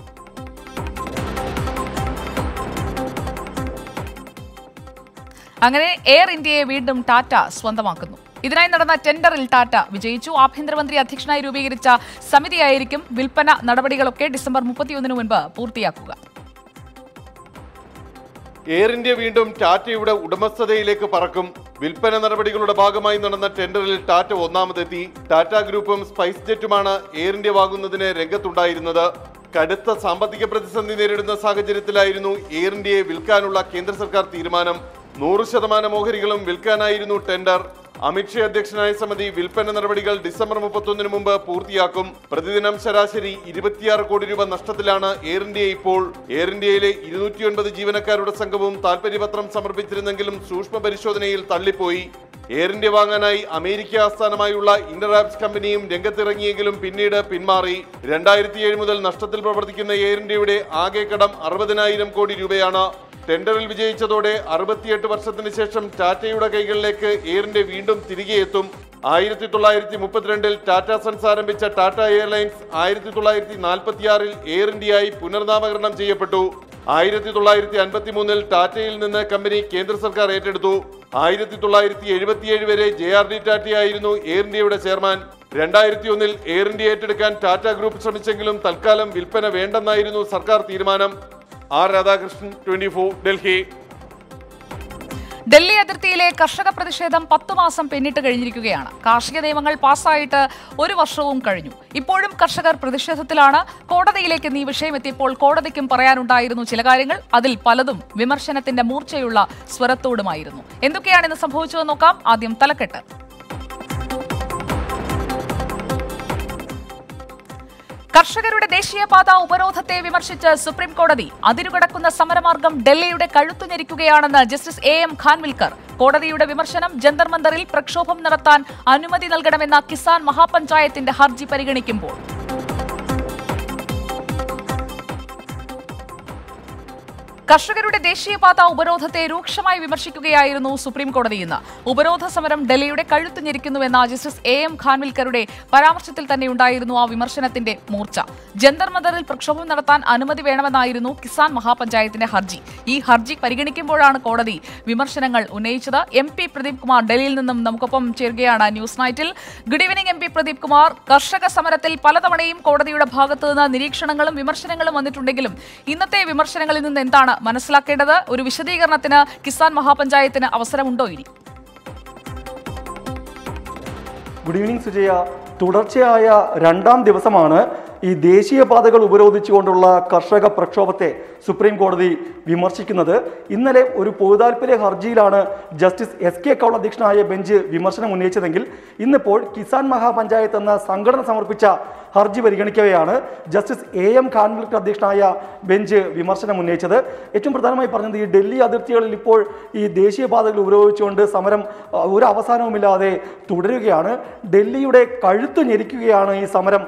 അങ്ങനെ എയർ ഇന്ത്യയെ വീണ്ടും ടാറ്റ സ്വന്തമാക്കുന്നു. ഇതിനായി നടന്ന ടെൻഡറിൽ ടാറ്റ വിജയിച്ചു. ആഭ്യന്തരമന്ത്രി അധ്യക്ഷനായി രൂപീകരിച്ച സമിതിയായിരിക്കും വിൽപ്പന നടപടികളൊക്കെ ഡിസംബർ 31-ന് മുൻപ് പൂർത്തിയാക്കുക. എയർ ഇന്ത്യ വീണ്ടും ടാറ്റയുടെ ഉടമസ്ഥതയിലേക്ക് പറക്കും. വിൽപ്പന നടപടികളുടെ ഭാഗമായി നടന്ന ടെൻഡറിൽ ടാറ്റ ഒന്നാമതെത്തി. ടാറ്റ ഗ്രൂപ്പും സ്പൈസ് ജെറ്റുമാണ് എയർ ഇന്ത്യ വാങ്ങുന്നതിന് രംഗത്തുണ്ടായിരുന്നത്. കടുത്ത സാമ്പത്തിക പ്രതിസന്ധി നേരിടുന്ന സാഹചര്യത്തിലായിരുന്നു എയർ ഇന്ത്യയെ വിൽക്കാനുള്ള കേന്ദ്ര സർക്കാർ തീരുമാനം. 100% ഓഹരികളും വിൽക്കാനായിരുന്നു ടെൻഡർ. അമിത്ഷാ അധ്യക്ഷനായ സമിതി വിൽപ്പന നടപടികൾ ഡിസംബർ 31-ന് മുമ്പ് പൂർത്തിയാക്കും. പ്രതിദിനം ശരാശരി 26 കോടി രൂപ നഷ്ടത്തിലാണ് എയർ ഇന്ത്യ ഇപ്പോൾ. എയർ ഇന്ത്യയിലെ 209 ജീവനക്കാരുടെ സംഘവും താൽപര്യപത്രം സമർപ്പിച്ചിരുന്നെങ്കിലും സൂക്ഷ്മ പരിശോധനയിൽ തള്ളിപ്പോയി. എയർ ഇന്ത്യ വാങ്ങാനായി അമേരിക്ക ആസ്ഥാനമായുള്ള ഇന്ററാപ്സ് കമ്പനിയും രംഗത്തിറങ്ങിയെങ്കിലും പിന്നീട് പിന്മാറി. 2007 മുതൽ നഷ്ടത്തിൽ പ്രവർത്തിക്കുന്ന എയർ ഇന്ത്യയുടെ ആകെ കടം 60,000 കോടി രൂപയാണ്. ടെൻഡറിൽ വിജയിച്ചതോടെ 68 വർഷത്തിന് ശേഷം ടാറ്റയുടെ കൈകളിലേക്ക് എയർ ഇന്ത്യ വീണ്ടും തിരികെ എത്തും. 1932-ൽ ടാറ്റ സൺസ് ആരംഭിച്ച ടാറ്റ എയർലൈൻസ് 1946-ൽ എയർ ഇന്ത്യയായി പുനർനാമകരണം ചെയ്യപ്പെട്ടു. 1953-ൽ ടാറ്റയിൽ നിന്ന് കമ്പനി കേന്ദ്ര സർക്കാർ ഏറ്റെടുത്തു. 1977 വരെ JRD ടാറ്റയായിരുന്നു എയർ ഇന്ത്യയുടെ ചെയർമാൻ. 2001-ൽ എയർ ഇന്ത്യ ഏറ്റെടുക്കാൻ ടാറ്റ ഗ്രൂപ്പ് ശ്രമിച്ചെങ്കിലും തൽക്കാലം വിൽപ്പന വേണ്ടെന്നായിരുന്നു സർക്കാർ തീരുമാനം. രാധാകൃഷ്ണൻ, 24 ഡൽഹി. ഡൽഹി അതിർത്തിയിലെ കർഷക പ്രതിഷേധം 10 മാസം പിന്നിട്ട് കഴിഞ്ഞിരിക്കുകയാണ്. കാർഷിക നിയമങ്ങൾ പാസ്സായിട്ട് 1 വർഷവും കഴിഞ്ഞു. ഇപ്പോഴും കർഷകർ പ്രതിഷേധത്തിലാണ്. കോടതിയിലേക്ക് ഈ വിഷയം എത്തിയപ്പോൾ കോടതിക്കും പറയാനുണ്ടായിരുന്നു ചില കാര്യങ്ങൾ. അതിൽ പലതും വിമർശനത്തിന്റെ മൂർച്ചയുള്ള സ്വരത്തോടുമായിരുന്നു. എന്തൊക്കെയാണ് ഇന്ന് സംഭവിച്ചതെന്ന് നോക്കാം. ആദ്യം തലക്കെട്ട്. കർഷകരുടെ ദേശീയപാത ഉപരോധത്തെ വിമർശിച്ച് സുപ്രീംകോടതി. അതിരുകടക്കുന്ന സമരമാർഗം ഡൽഹിയുടെ കഴുത്തു ഞെരിക്കുകയാണെന്ന് ജസ്റ്റിസ് A M ഖാൻവിൽക്കർ. കോടതിയുടെ വിമർശനം. ജന്തർ മന്ദറിൽ പ്രക്ഷോഭം നടത്താൻ അനുമതി നൽകണമെന്ന കിസാൻ മഹാപഞ്ചായത്തിന്റെ ഹർജി പരിഗണിക്കുമ്പോൾ. കർഷകരുടെ ദേശീയപാത ഉപരോധത്തെ രൂക്ഷമായി വിമർശിക്കുകയായിരുന്നു സുപ്രീം കോടതി ഇന്ന്. ഉപരോധ സമരം ഡൽഹിയുടെ കഴുത്ത് ഞെരിക്കുന്നുവെന്ന ജസ്റ്റിസ് A.M. ഖാൻവിൽക്കറുടെ പരാമർശത്തിൽ തന്നെയുണ്ടായിരുന്നു ആ വിമർശനത്തിന്റെ മൂർച്ച. ജന്തർ മന്ദറിൽ പ്രക്ഷോഭം നടത്താൻ അനുമതി വേണമെന്നായിരുന്നു കിസാൻ മഹാപഞ്ചായത്തിന്റെ ഹർജി. ഈ ഹർജി പരിഗണിക്കുമ്പോഴാണ് കോടതി വിമർശനങ്ങൾ ഉന്നയിച്ചത്. MP പ്രദീപ് കുമാർ ഡൽഹിയിൽ നിന്നും നമുക്കൊപ്പം ചേരുകയാണ് ന്യൂസ് നൈറ്റിൽ. Good evening MP Pradeep Kumar. കർഷക സമരത്തിൽ പലതവണയും കോടതിയുടെ ഭാഗത്തു നിന്ന് നിരീക്ഷണങ്ങളും വിമർശനങ്ങളും വന്നിട്ടുണ്ടെങ്കിലും ഇന്നത്തെ വിമർശനങ്ങളിൽ നിന്ന് എന്താണ് മനസ്സിലാക്കേണ്ടത്? ഒരു വിശദീകരണത്തിന് കിസാൻ മഹാപഞ്ചായത്തിന് അവസരമുണ്ടോ ഇനി? Good evening Sujaya. തുടർച്ചയായ രണ്ടാം ദിവസമാണ് ഈ ദേശീയപാതകൾ ഉപരോധിച്ചുകൊണ്ടുള്ള കർഷക പ്രക്ഷോഭത്തെ സുപ്രീം കോടതി വിമർശിക്കുന്നത്. ഇന്നലെ ഒരു പൊതുതാൽപര്യ ഹർജിയിലാണ് ജസ്റ്റിസ് S.K. കൗൾ അധ്യക്ഷനായ ബെഞ്ച് വിമർശനം ഉന്നയിച്ചതെങ്കിൽ ഇന്നിപ്പോൾ കിസാൻ മഹാപഞ്ചായത്ത് എന്ന സംഘടന സമർപ്പിച്ച ഹർജി പരിഗണിക്കവെയാണ് ജസ്റ്റിസ് A.M. ഖാൻവിൽക്കർ അധ്യക്ഷനായ ബെഞ്ച് വിമർശനം ഉന്നയിച്ചത്. ഏറ്റവും പ്രധാനമായി പറഞ്ഞത് ഈ ഡൽഹി അതിർത്തികളിൽ ഇപ്പോൾ ഈ ദേശീയപാതകൾ ഉപരോധിച്ചുകൊണ്ട് സമരം ഒരു അവസാനവുമില്ലാതെ തുടരുകയാണ്. ഡൽഹിയുടെ കഴുത്ത് ഞെരിക്കുകയാണ് ഈ സമരം,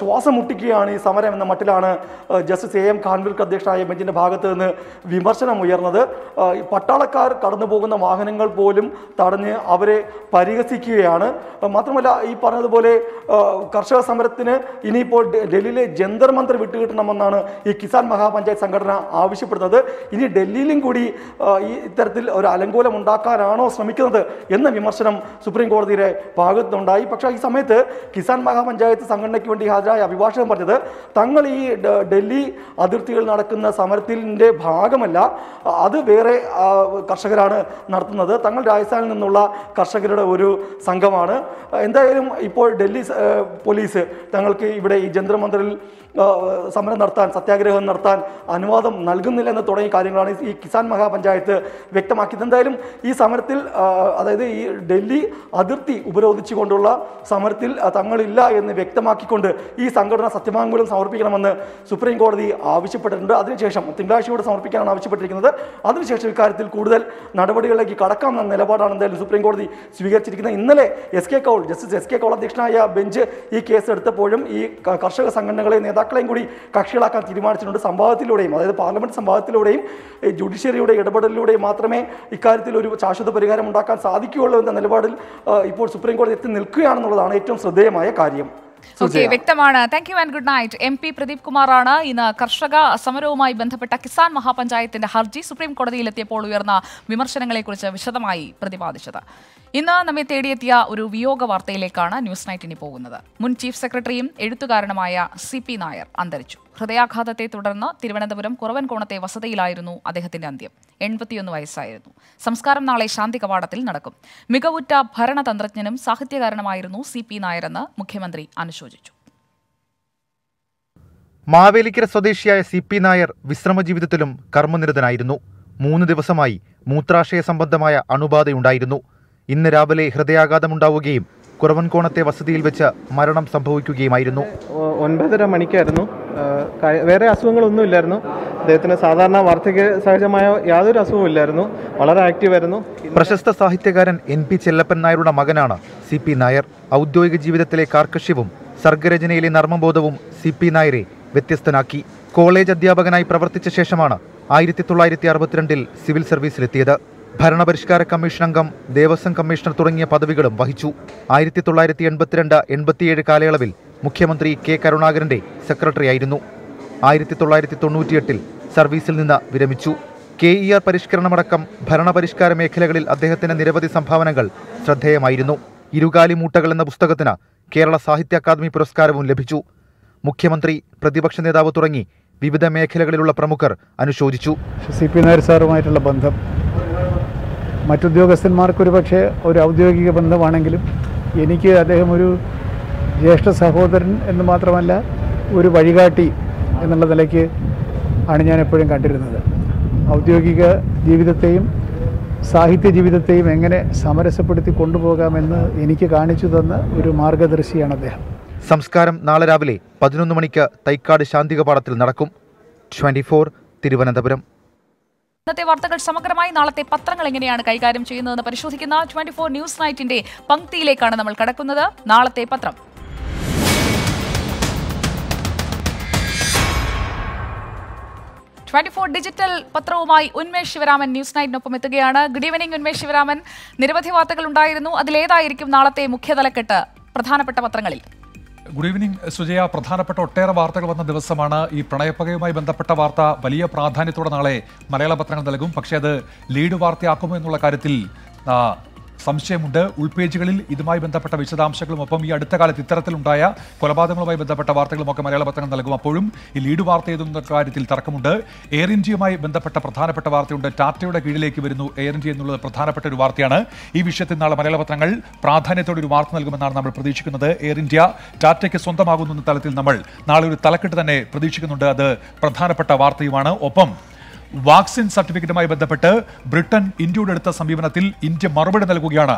ശ്വാസം മുട്ടിക്കുകയാണ് ഈ സമരം എന്ന മട്ടിലാണ് ജസ്റ്റിസ് A.M. ഖാൻവിൽക്കർ അധ്യക്ഷനായ ബെഞ്ചിൻ്റെ ഭാഗത്ത് നിന്ന് വിമർശനം ഉയർന്നത്. പട്ടാളക്കാർ കടന്നു പോകുന്ന വാഹനങ്ങൾ പോലും തടഞ്ഞ് അവരെ പരിഹസിക്കുകയാണ്. മാത്രമല്ല ഈ പറഞ്ഞതുപോലെ കർഷക സമരത്തിന് ഇനിയിപ്പോൾ ഡൽഹിയിലെ ജന്തർ മന്ദർ വിട്ടുകിട്ടണമെന്നാണ് ഈ കിസാൻ മഹാപഞ്ചായത്ത് സംഘടന ആവശ്യപ്പെടുന്നത്. ഇനി ഡൽഹിയിലും കൂടി ഈ ഇത്തരത്തിൽ ഒരു അലങ്കോലം ഉണ്ടാക്കാനാണോ ശ്രമിക്കുന്നത് എന്ന വിമർശനം സുപ്രീം കോടതിയുടെ ഭാഗത്തുനിന്നുണ്ടായി. പക്ഷേ ഈ സമയത്ത് കിസാൻ മഹാപഞ്ചായത്ത് സംഘടനയ്ക്ക് വേണ്ടി ഹാജരായ അഭിഭാഷകൻ പറഞ്ഞത് തങ്ങൾ ഈ ഡൽഹി അതിർത്തികളിൽ നടക്കുന്ന സമരത്തിൻ്റെ ഭാഗമല്ല, അത് വേറെ കർഷകരാണ് നടത്തുന്നത്, തങ്ങൾ രാജസ്ഥാനിൽ നിന്നുള്ള കർഷകരുടെ ഒരു സംഘമാണ്. എന്തായാലും ഇപ്പോൾ ഡൽഹി പോലീസ് തങ്ങൾക്ക് ഇവിടെ ഈ ജന്തർ മന്ദറിൽ സമരം നടത്താൻ, സത്യാഗ്രഹം നടത്താൻ അനുവാദം നൽകുന്നില്ല എന്ന് തുടങ്ങിയ കാര്യങ്ങളാണ് ഈ കിസാൻ മഹാപഞ്ചായത്ത് വ്യക്തമാക്കിയത്. എന്തായാലും ഈ സമരത്തിൽ, അതായത് ഈ ഡൽഹി അതിർത്തി ഉപരോധിച്ചുകൊണ്ടുള്ള സമരത്തിൽ തങ്ങളില്ല എന്ന് വ്യക്തമാക്കിക്കൊണ്ട് ഈ സംഘടന സത്യവാങ്മൂലം സമർപ്പിക്കണമെന്ന് സുപ്രീം കോടതി ആവശ്യപ്പെട്ടിട്ടുണ്ട്. അതിനുശേഷം തിങ്കളാഴ്ചയോടെ സമർപ്പിക്കാനാണ് ആവശ്യപ്പെട്ടിരിക്കുന്നത്. അതിനുശേഷം ഇക്കാര്യത്തിൽ കൂടുതൽ നടപടികളിലേക്ക് കടക്കാമെന്ന നിലപാടാണ് എന്തായാലും സുപ്രീം കോടതി സ്വീകരിച്ചിരിക്കുന്നത്. ഇന്നലെ ജസ്റ്റിസ് എസ് കെ കൗൾ അധ്യക്ഷനായ ബെഞ്ച് ഈ കേസ് എടുത്തപ്പോഴും ഈ കർഷക സംഘടനകളെയും നേതാക്കളെയും കൂടി കക്ഷികളാക്കാൻ തീരുമാനിച്ചിട്ടുണ്ട്. സംവാദത്തിലൂടെയും, അതായത് പാർലമെൻറ്റ് സംവാദത്തിലൂടെയും ജുഡീഷ്യറിയുടെ ഇടപെടലിലൂടെയും മാത്രമേ ഇക്കാര്യത്തിൽ ഒരു ശാശ്വത പരിഹാരം ഉണ്ടാക്കാൻ സാധിക്കുകയുള്ളൂ എന്ന നിലപാടിൽ ഇപ്പോൾ സുപ്രീം കോടതി എത്തി നിൽക്കുകയാണെന്നുള്ളതാണ് ഏറ്റവും ശ്രദ്ധേയമായ കാര്യം. വ്യക്തമാണ്. Thank you and good night. MP Pradeep കുമാറാണ് ഇന്ന് കർഷക സമരവുമായി ബന്ധപ്പെട്ട കിസാൻ മഹാപഞ്ചായത്തിന്റെ ഹർജി സുപ്രീം കോടതിയിലെത്തിയപ്പോൾ ഉയർന്ന വിമർശനങ്ങളെക്കുറിച്ച് വിശദമായി പ്രതിപാദിച്ചത്. ഇന്ന് നമ്മെ തേടിയെത്തിയ ഒരു വിയോഗ വാർത്തയിലേക്കാണ് ന്യൂസ് നൈറ്റിന് പോകുന്നത്. മുൻ ചീഫ് സെക്രട്ടറിയും എഴുത്തുകാരനുമായ CP നായർ അന്തരിച്ചു. ഹൃദയാഘാതത്തെ തുടർന്ന് തിരുവനന്തപുരം കുറവൻകോണത്തെ വസതിയിലായിരുന്നു അദ്ദേഹത്തിന്റെ അന്ത്യം. 81 വയസ്സായിരുന്നു. സംസ്കാരം നാളെ ശാന്തി കവാടത്തിൽ നടക്കും. മികവുറ്റ ഭരണതന്ത്രജ്ഞനും സാഹിത്യകാരനുമായിരുന്നു CP നായരെന്ന് മുഖ്യമന്ത്രി അനുശോചിച്ചു. മാവേലിക്കര സ്വദേശിയായ CP നായർ വിശ്രമജീവിതത്തിലും കർമ്മനിരതനായിരുന്നു. 3 ദിവസമായി മൂത്രാശയ സംബന്ധമായ അണുബാധയുണ്ടായിരുന്നു. ഇന്ന് രാവിലെ ഹൃദയാഘാതമുണ്ടാവുകയും കുറവൻകോണത്തെ വസതിയിൽ വെച്ച് മരണം സംഭവിക്കുകയുമായിരുന്നു. 9:30 മണിക്കായിരുന്നു. വേറെ അസുഖങ്ങളൊന്നും ഇല്ലായിരുന്നു അദ്ദേഹത്തിന്. സാധാരണ വാർദ്ധക്യ സഹജമായ യാതൊരു അസുഖവും ഇല്ലായിരുന്നു. വളരെ ആക്റ്റീവ് ആയിരുന്നു. പ്രശസ്ത സാഹിത്യകാരൻ NP ചെല്ലപ്പൻ നായരുടെ മകനാണ് CP നായർ. ഔദ്യോഗിക ജീവിതത്തിലെ കാർക്കശ്യവും സർഗരചനയിലെ നർമ്മബോധവും CP നായരെ വ്യത്യസ്തനാക്കി. കോളേജ് അധ്യാപകനായി പ്രവർത്തിച്ച ശേഷമാണ് 1962-ൽ സിവിൽ സർവീസിലെത്തിയത്. ഭരണപരിഷ്കാര കമ്മീഷൻ അംഗം, ദേവസ്വം കമ്മീഷണർ തുടങ്ങിയ പദവികളും വഹിച്ചു. 1982-87 കാലയളവിൽ മുഖ്യമന്ത്രി K. കരുണാകരൻ്റെ സെക്രട്ടറിയായിരുന്നു. 1998-ൽ സർവീസിൽ നിന്ന് വിരമിച്ചു. KER പരിഷ്കരണമടക്കം ഭരണപരിഷ്കാര മേഖലകളിൽ അദ്ദേഹത്തിൻ്റെ നിരവധി സംഭാവനകൾ ശ്രദ്ധേയമായിരുന്നു. ഇരുകാലി മൂട്ടകൾ എന്ന പുസ്തകത്തിന് കേരള സാഹിത്യ അക്കാദമി പുരസ്കാരവും ലഭിച്ചു. മുഖ്യമന്ത്രി, പ്രതിപക്ഷ നേതാവ് തുടങ്ങി വിവിധ മേഖലകളിലുള്ള പ്രമുഖർ അനുശോചിച്ചു. CP നായർ സാറുമായിട്ടുള്ള ബന്ധം മറ്റുദ്യോഗസ്ഥന്മാർക്കൊരു പക്ഷേ ഒരു ഔദ്യോഗിക ബന്ധമാണെങ്കിലും എനിക്ക് അദ്ദേഹം ഒരു ജ്യേഷ്ഠ സഹോദരൻ എന്ന് മാത്രമല്ല ഒരു വഴികാട്ടി എന്നുള്ള നിലയ്ക്ക് ആണ് ഞാൻ എപ്പോഴും കണ്ടിരുന്നത്. ഔദ്യോഗിക ജീവിതത്തെയും സാഹിത്യ ജീവിതത്തെയും എങ്ങനെ സമരസപ്പെടുത്തി കൊണ്ടുപോകാമെന്ന് എനിക്ക് കാണിച്ചു തന്ന ഒരു മാർഗദർശിയാണ് അദ്ദേഹം. സംസ്കാരം നാളെ രാവിലെ 11 മണിക്ക് തൈക്കാട് ശാന്തി കവാടത്തിൽ നടക്കും. 24 തിരുവനന്തപുരം. ഇന്നത്തെ വാർത്തകൾ സമഗ്രമായി നാളത്തെ പത്രങ്ങൾ എങ്ങനെയാണ് കൈകാര്യം ചെയ്യുന്നതെന്ന് പരിശോധിക്കുന്ന 24 ന്യൂസ് നൈറ്റിന്റെ പങ്ക്തിയിലേക്കാണ് നമ്മൾ കടക്കുന്നത്. നാളത്തെ പത്രം. 24 ഡിജിറ്റൽ പത്രവുമായി ഉന്മേഷ് ശിവരാമൻ ന്യൂസ് നൈറ്റിനൊപ്പമെത്തുകയാണ്. Good evening Unmesh Sivaraman. നിരവധി വാർത്തകൾ ഉണ്ടായിരുന്നു, അതിലേതായിരിക്കും നാളത്തെ മുഖ്യതലക്കെട്ട് പ്രധാനപ്പെട്ട പത്രങ്ങളിൽ? Good evening Sujaya. പ്രധാനപ്പെട്ട ഒട്ടേറെ വാർത്തകൾ വന്ന ദിവസമാണ്. ഈ പ്രണയപ്പകയുമായി ബന്ധപ്പെട്ട വാർത്ത വലിയ പ്രാധാന്യത്തോടെ നാളെ മലയാള പത്രങ്ങൾ നൽകും. പക്ഷേ അത് ലീഡ് വാർത്തയാക്കുമോ എന്നുള്ള കാര്യത്തിൽ സംശയമുണ്ട്. ഉൾപേജുകളിൽ ഇതുമായി ബന്ധപ്പെട്ട വിശദാംശങ്ങളുമൊപ്പം ഈ അടുത്ത കാലത്ത് ഇത്തരത്തിലുണ്ടായ കൊലപാതകങ്ങളുമായി ബന്ധപ്പെട്ട വാർത്തകളുമൊക്കെ മലയാള പത്രങ്ങൾ നൽകും. അപ്പോഴും ഈ ലീഡ് വാർത്ത എഴുതുന്ന കാര്യത്തിൽ തർക്കമുണ്ട്. എയർ ഇന്ത്യയുമായി ബന്ധപ്പെട്ട പ്രധാനപ്പെട്ട വാർത്തയുണ്ട്. ടാറ്റയുടെ കീഴിലേക്ക് വരുന്നു എയർ ഇന്ത്യ എന്നുള്ളത് പ്രധാനപ്പെട്ട ഒരു വാർത്തയാണ്. ഈ വിഷയത്തിൽ നാളെ മലയാള പത്രങ്ങൾ പ്രാധാന്യത്തോടെ ഒരു വാർത്ത നൽകുമെന്നാണ് നമ്മൾ പ്രതീക്ഷിക്കുന്നത്. എയർ ഇന്ത്യ ടാറ്റയ്ക്ക് സ്വന്തമാകുന്നു എന്ന തലത്തിൽ നമ്മൾ നാളെ ഒരു തലക്കെട്ട് തന്നെ പ്രതീക്ഷിക്കുന്നുണ്ട്. അത് പ്രധാനപ്പെട്ട വാർത്തയുമാണ്. ഒപ്പം വാക്സിൻ സർട്ടിഫിക്കറ്റുമായി ബന്ധപ്പെട്ട് ബ്രിട്ടൻ ഇന്ത്യയുടെ അടുത്ത സമീപനത്തിൽ ഇന്ത്യ മറുപടി നൽകുകയാണ്.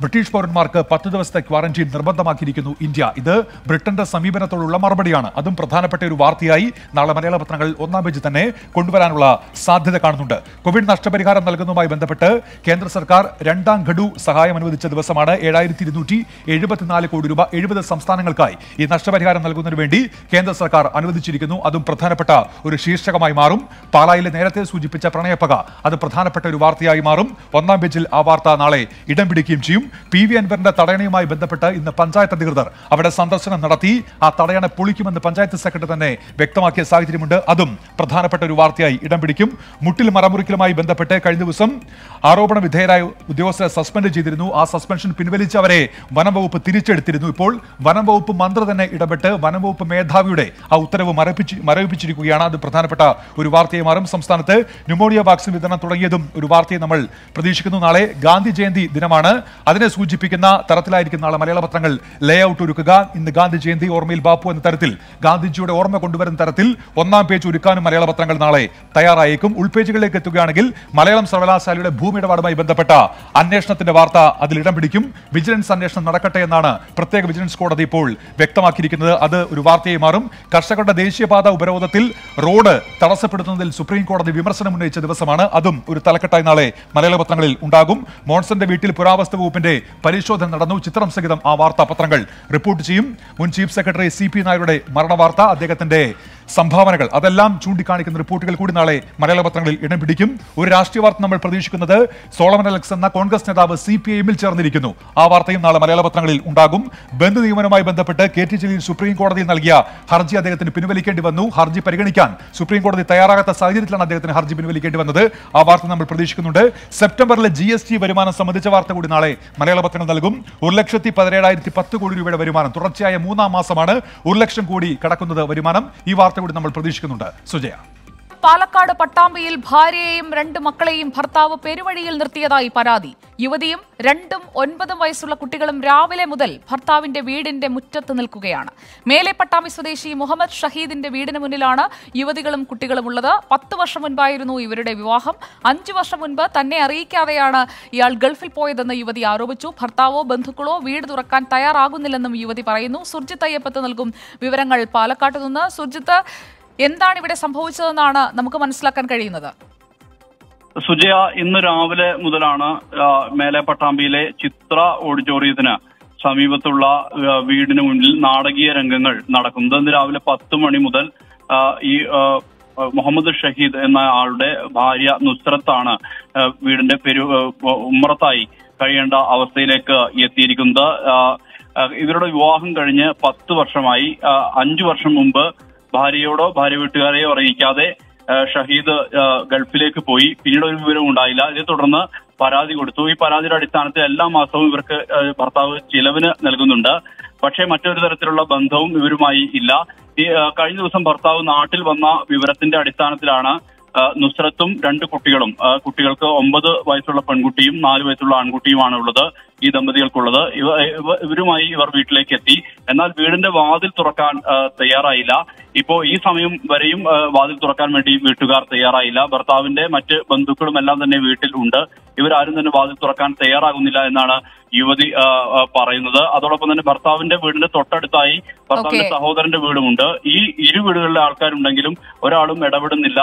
ബ്രിട്ടീഷ് പൗരന്മാർക്ക് 10 ദിവസത്തെ ക്വാറന്റീൻ നിർബന്ധമാക്കിയിരിക്കുന്നു ഇന്ത്യ. ഇത് ബ്രിട്ടന്റെ സമീപനത്തോടുള്ള മറുപടിയാണ്. അതും പ്രധാനപ്പെട്ട ഒരു വാർത്തയായി നാളെ മലയാള പത്രങ്ങൾ ഒന്നാം പേജിൽ തന്നെ കൊണ്ടുവരാനുള്ള സാധ്യത കാണുന്നുണ്ട്. കോവിഡ് നഷ്ടപരിഹാരം നൽകുന്നതുമായി ബന്ധപ്പെട്ട് കേന്ദ്ര സർക്കാർ രണ്ടാം ഗഡു സഹായം അനുവദിച്ച ദിവസമാണ്. 7274 കോടി രൂപ 70 സംസ്ഥാനങ്ങൾക്കായി ഈ നഷ്ടപരിഹാരം നൽകുന്നതിന് വേണ്ടി കേന്ദ്ര സർക്കാർ അനുവദിച്ചിരിക്കുന്നു. അതും പ്രധാനപ്പെട്ട ഒരു ശീർഷകമായി മാറും. പാലായിലെ നേരത്തെ സൂചിപ്പിച്ച പ്രണയപ്പക അത് പ്രധാനപ്പെട്ട ഒരു വാർത്തയായി മാറും. ഒന്നാം പേജിൽ ആ വാർത്ത നാളെ ഇടം പിടിക്കുകയും ചെയ്യും. PV അൻവറിന്റെ തടയണയുമായി ബന്ധപ്പെട്ട് ഇന്ന് പഞ്ചായത്ത് അധികൃതർ അവിടെ സന്ദർശനം നടത്തി ആ തടയണ പൊളിക്കുമെന്ന് പഞ്ചായത്ത് സെക്രട്ടറി തന്നെ വ്യക്തമാക്കിയ സാഹചര്യമുണ്ട്. അതും പ്രധാനപ്പെട്ട ഒരു വാർത്തയായി ഇടം പിടിക്കും. മുട്ടിൽ മറമുറിക്കലുമായി ബന്ധപ്പെട്ട് കഴിഞ്ഞ ദിവസം ആരോപണ വിധേയരായ ഉദ്യോഗസ്ഥരെ സസ്പെൻഡ് ചെയ്തിരുന്നു. ആ സസ്പെൻഷൻ പിൻവലിച്ചവരെ വനം വകുപ്പ് തിരിച്ചെടുത്തിരുന്നു. ഇപ്പോൾ വനം വകുപ്പ് മന്ത്രി തന്നെ ഇടപെട്ട് വനം വകുപ്പ് മേധാവിയുടെ ആ ഉത്തരവ് മരവിപ്പിച്ചിരിക്കുകയാണ്. അത് പ്രധാനപ്പെട്ട ഒരു വാർത്തയായി മാറും. സംസ്ഥാനത്ത് ന്യൂമോണിയ വാക്സിൻ വിതരണം തുടങ്ങിയതും ഒരു വാർത്തയെ നമ്മൾ പ്രതീക്ഷിക്കുന്നു. നാളെ ഗാന്ധി ജയന്തി ദിനമാണ്. അതിനെ സൂചിപ്പിക്കുന്ന തരത്തിലായിരിക്കും നാളെ മലയാള പത്രങ്ങൾ ലേഔട്ട് ഒരുക്കുക. ഇന്ന് ഗാന്ധി ജയന്തി, ഓർമ്മയിൽ ബാപ്പു എന്ന തരത്തിൽ ഗാന്ധിജിയുടെ ഓർമ്മ കൊണ്ടുവരുന്ന തരത്തിൽ ഒന്നാം പേജ് ഒരുക്കാനും മലയാള പത്രങ്ങൾ നാളെ തയ്യാറായേക്കും. ഉൾപേജുകളിലേക്ക് എത്തുകയാണെങ്കിൽ മലയാളം സർവകലാശാലയുടെ ഭൂമിയിടപാടുമായി ബന്ധപ്പെട്ട അന്വേഷണത്തിന്റെ വാർത്ത അതിലിടം പിടിക്കും. വിജിലൻസ് അന്വേഷണം നടക്കട്ടെ എന്നാണ് പ്രത്യേക വിജിലൻസ് കോടതി ഇപ്പോൾ വ്യക്തമാക്കിയിരിക്കുന്നത്. അത് ഒരു വാർത്തയായി മാറും. കർഷകരുടെ ദേശീയപാത ഉപരോധത്തിൽ റോഡ് തടസ്സപ്പെടുത്തുന്നതിൽ സുപ്രീം കോടതി വിമർശനം ഉന്നയിച്ച ദിവസമാണ്. അതും ഒരു തലക്കെട്ടായി നാളെ മലയാള പത്രങ്ങളിൽ ഉണ്ടാകും. മോൺസന്റെ വീട്ടിൽ പുരാവസ്തു വകുപ്പിന്റെ പരിശോധന നടന്നു. ചിത്രം സഹിതം ആ വാർത്താ പത്രങ്ങൾ റിപ്പോർട്ട് ചെയ്യും. മുൻ ചീഫ് സെക്രട്ടറി CP നായരുടെ മരണ വാർത്ത, അദ്ദേഹത്തിന്റെ സംഭാവനകൾ അതെല്ലാം ചൂണ്ടിക്കാണിക്കുന്ന റിപ്പോർട്ടുകൾ കൂടി നാളെ മലയാള പത്രങ്ങളിൽ ഇടം പിടിക്കും. ഒരു രാഷ്ട്രീയ വാർത്ത നമ്മൾ പ്രതീക്ഷിക്കുന്നത് സോളമൻ അലക്സ് എന്ന കോൺഗ്രസ് നേതാവ് CPI എമ്മിൽ ചേർന്നിരിക്കുന്നു. ആ വാർത്തയും നാളെ മലയാള പത്രങ്ങളിൽ ഉണ്ടാകും. ബന്ധു നിയമനവുമായി ബന്ധപ്പെട്ട് KT ജലീൽ സുപ്രീം കോടതിയിൽ നൽകിയ ഹർജി അദ്ദേഹത്തിന് പിൻവലിക്കേണ്ടി വന്നു. ഹർജി പരിഗണിക്കാൻ സുപ്രീം കോടതി തയ്യാറാകാത്ത സാഹചര്യത്തിലാണ് അദ്ദേഹത്തിന് ഹർജി പിൻവലിക്കേണ്ടി വന്നത്. ആ വാർത്ത നമ്മൾ പ്രതീക്ഷിക്കുന്നുണ്ട്. സെപ്റ്റംബറിലെ GST വരുമാനം സംബന്ധിച്ച വാർത്ത കൂടി നാളെ മലയാള പത്രങ്ങൾ നൽകും. 1,17,010 കോടി രൂപയുടെ വരുമാനം തുടർച്ചയായ 3ാം മാസമാണ് 1 ലക്ഷം കോടി കടക്കുന്നത് വരുമാനം. ഈ വാർത്ത കൂടി നമ്മൾ പ്രതീക്ഷിക്കുന്നുണ്ട് സുജയ. പാലക്കാട് പട്ടാമ്പിയിൽ ഭാര്യയെയും 2 മക്കളെയും ഭർത്താവ് പെരുവഴിയിൽ നിർത്തിയതായി പരാതി. യുവതിയും 2ഉം 9 വയസ്സുള്ള കുട്ടികളും രാവിലെ മുതൽ ഭർത്താവിന്റെ വീടിന്റെ മുറ്റത്ത് നിൽക്കുകയാണ്. മേലെ പട്ടാമ്പി സ്വദേശി മുഹമ്മദ് ഷഹീദിന്റെ വീടിന് മുന്നിലാണ് യുവതികളും കുട്ടികളും ഉള്ളത്. 10 വർഷം മുൻപായിരുന്നു ഇവരുടെ വിവാഹം. 5 വർഷം മുൻപ് തന്നെ അറിയിക്കാതെയാണ് ഇയാൾ ഗൾഫിൽ പോയതെന്ന് യുവതി ആരോപിച്ചു. ഭർത്താവോ ബന്ധുക്കളോ വീട് തുറക്കാൻ തയ്യാറാകുന്നില്ലെന്നും യുവതി പറയുന്നു. സുർജിത്ത് അയ്യപ്പത്ത് നൽകും വിവരങ്ങൾ പാലക്കാട്ട് നിന്ന്. സുർജിത്ത്, എന്താണ് ഇവിടെ സംഭവിച്ചതെന്നാണ് നമുക്ക് മനസ്സിലാക്കാൻ കഴിയുന്നത്? സുജയ, ഇന്ന് രാവിലെ മുതലാണ് മേലെ പട്ടാമ്പിയിലെ ചിത്ര ഓഡിറ്റോറിയത്തിന് സമീപത്തുള്ള വീടിന് മുന്നിൽ നാടകീയ രംഗങ്ങൾ നടക്കുന്നത്. ഇന്ന് രാവിലെ 10 മണി മുതൽ ഈ മുഹമ്മദ് ഷഹീദ് എന്ന ആളുടെ ഭാര്യ നുസ്രത്താണ് വീടിന്റെ ഉമ്മറത്തായി കഴിയേണ്ട അവസ്ഥയിലേക്ക് എത്തിയിരിക്കുന്നത്. ഇവരുടെ വിവാഹം കഴിഞ്ഞ് 10 വർഷമായി. 5 വർഷം മുമ്പ് ഭാര്യയോടോ ഭാര്യ വീട്ടുകാരെയോ അറിയിക്കാതെ ഷഹീദ് ഗൾഫിലേക്ക് പോയി. പിന്നീട് ഒരു വിവരവും ഉണ്ടായില്ല. ഇതേ തുടർന്ന് പരാതി കൊടുത്തു. ഈ പരാതിയുടെ അടിസ്ഥാനത്തിൽ എല്ലാ മാസവും ഇവർക്ക് ഭർത്താവ് ചിലവിന് നൽകുന്നുണ്ട്. പക്ഷേ മറ്റൊരു തരത്തിലുള്ള ബന്ധവും ഇവരുമായി ഇല്ല. ഈ കഴിഞ്ഞ ദിവസം ഭർത്താവ് നാട്ടിൽ വന്ന വിവരത്തിന്റെ അടിസ്ഥാനത്തിലാണ് നുസ്രത്തും 2 കുട്ടികളും, കുട്ടികൾക്ക് 9 വയസ്സുള്ള പെൺകുട്ടിയും 4 വയസ്സുള്ള ആൺകുട്ടിയുമാണ് ഉള്ളത് ഈ ദമ്പതികൾക്കുള്ളത്. ഇവരുമായി ഇവർ വീട്ടിലേക്ക് എത്തി. എന്നാൽ വീടിന്റെ വാതിൽ തുറക്കാൻ തയ്യാറായില്ല. ഇപ്പോ ഈ സമയം വരെയും വാതിൽ തുറക്കാൻ വേണ്ടി വീട്ടുകാർ തയ്യാറായില്ല. ഭർത്താവിന്റെ മറ്റ് ബന്ധുക്കളും എല്ലാം തന്നെ വീട്ടിൽ ഉണ്ട്. ഇവരാരും തന്നെ വാതിൽ തുറക്കാൻ തയ്യാറാകുന്നില്ല എന്നാണ് യുവതി പറയുന്നത്. അതോടൊപ്പം തന്നെ ഭർത്താവിന്റെ വീടിന്റെ തൊട്ടടുത്തായി ഭർത്താവിന്റെ സഹോദരന്റെ വീടുമുണ്ട്. ഈ ഇരു വീടുകളിലെ ആൾക്കാരുണ്ടെങ്കിലും ഒരാളും ഇടപെടുന്നില്ല,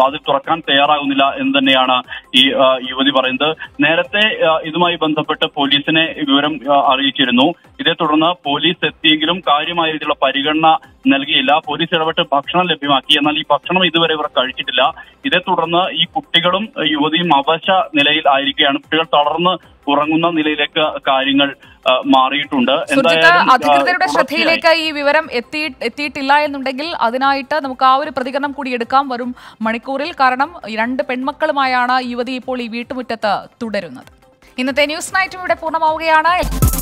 വാതിൽ തുറക്കാൻ തയ്യാറാകുന്നില്ല എന്ന് തന്നെയാണ് ഈ യുവതി പറയുന്നത്. നേരത്തെ ഇതുമായി ബന്ധപ്പെട്ട് പോലീസിനെ വിവരം അറിയിച്ചിരുന്നു. ഇതേ തുടർന്ന് പോലീസ് എത്തിയെങ്കിലും കാര്യമായ രീതിയിലുള്ള പരിഗണന നൽകിയില്ല. പോലീസ് ഇടപെട്ട് ഭക്ഷണം ലഭ്യമാക്കി, എന്നാൽ ഈ ഭക്ഷണം ഇതുവരെ ഇവർ കഴിച്ചിട്ടില്ല. ഇതേ തുടർന്ന് ഈ കുട്ടികളും യുവതിയും അവശ നിലയിൽ ആയിരിക്കുകയാണ്. കുട്ടികൾ തളർന്ന് ഉറങ്ങുന്ന നിലയിലേക്ക് കാര്യങ്ങൾ മാറിയിട്ടുണ്ട്. എന്തായാലും അധികൃതരുടെ ശ്രദ്ധയിലേക്ക് ഈ വിവരം എത്തിയിട്ടില്ല എന്നുണ്ടെങ്കിൽ അതിനായിട്ട് നമുക്ക് ആ ഒരു പ്രതികരണം കൂടി എടുക്കാം വരും മണിക്കൂറിൽ. കാരണം രണ്ട് പെൺമക്കളുമായാണ് യുവതി ഇപ്പോൾ ഈ വീട്ടുമുറ്റത്ത് തുടരുന്നത്. ഇന്നത്തെ ന്യൂസ് നൈറ്റ് ഇവിടെ പൂർണ്ണമാവുകയാണ്.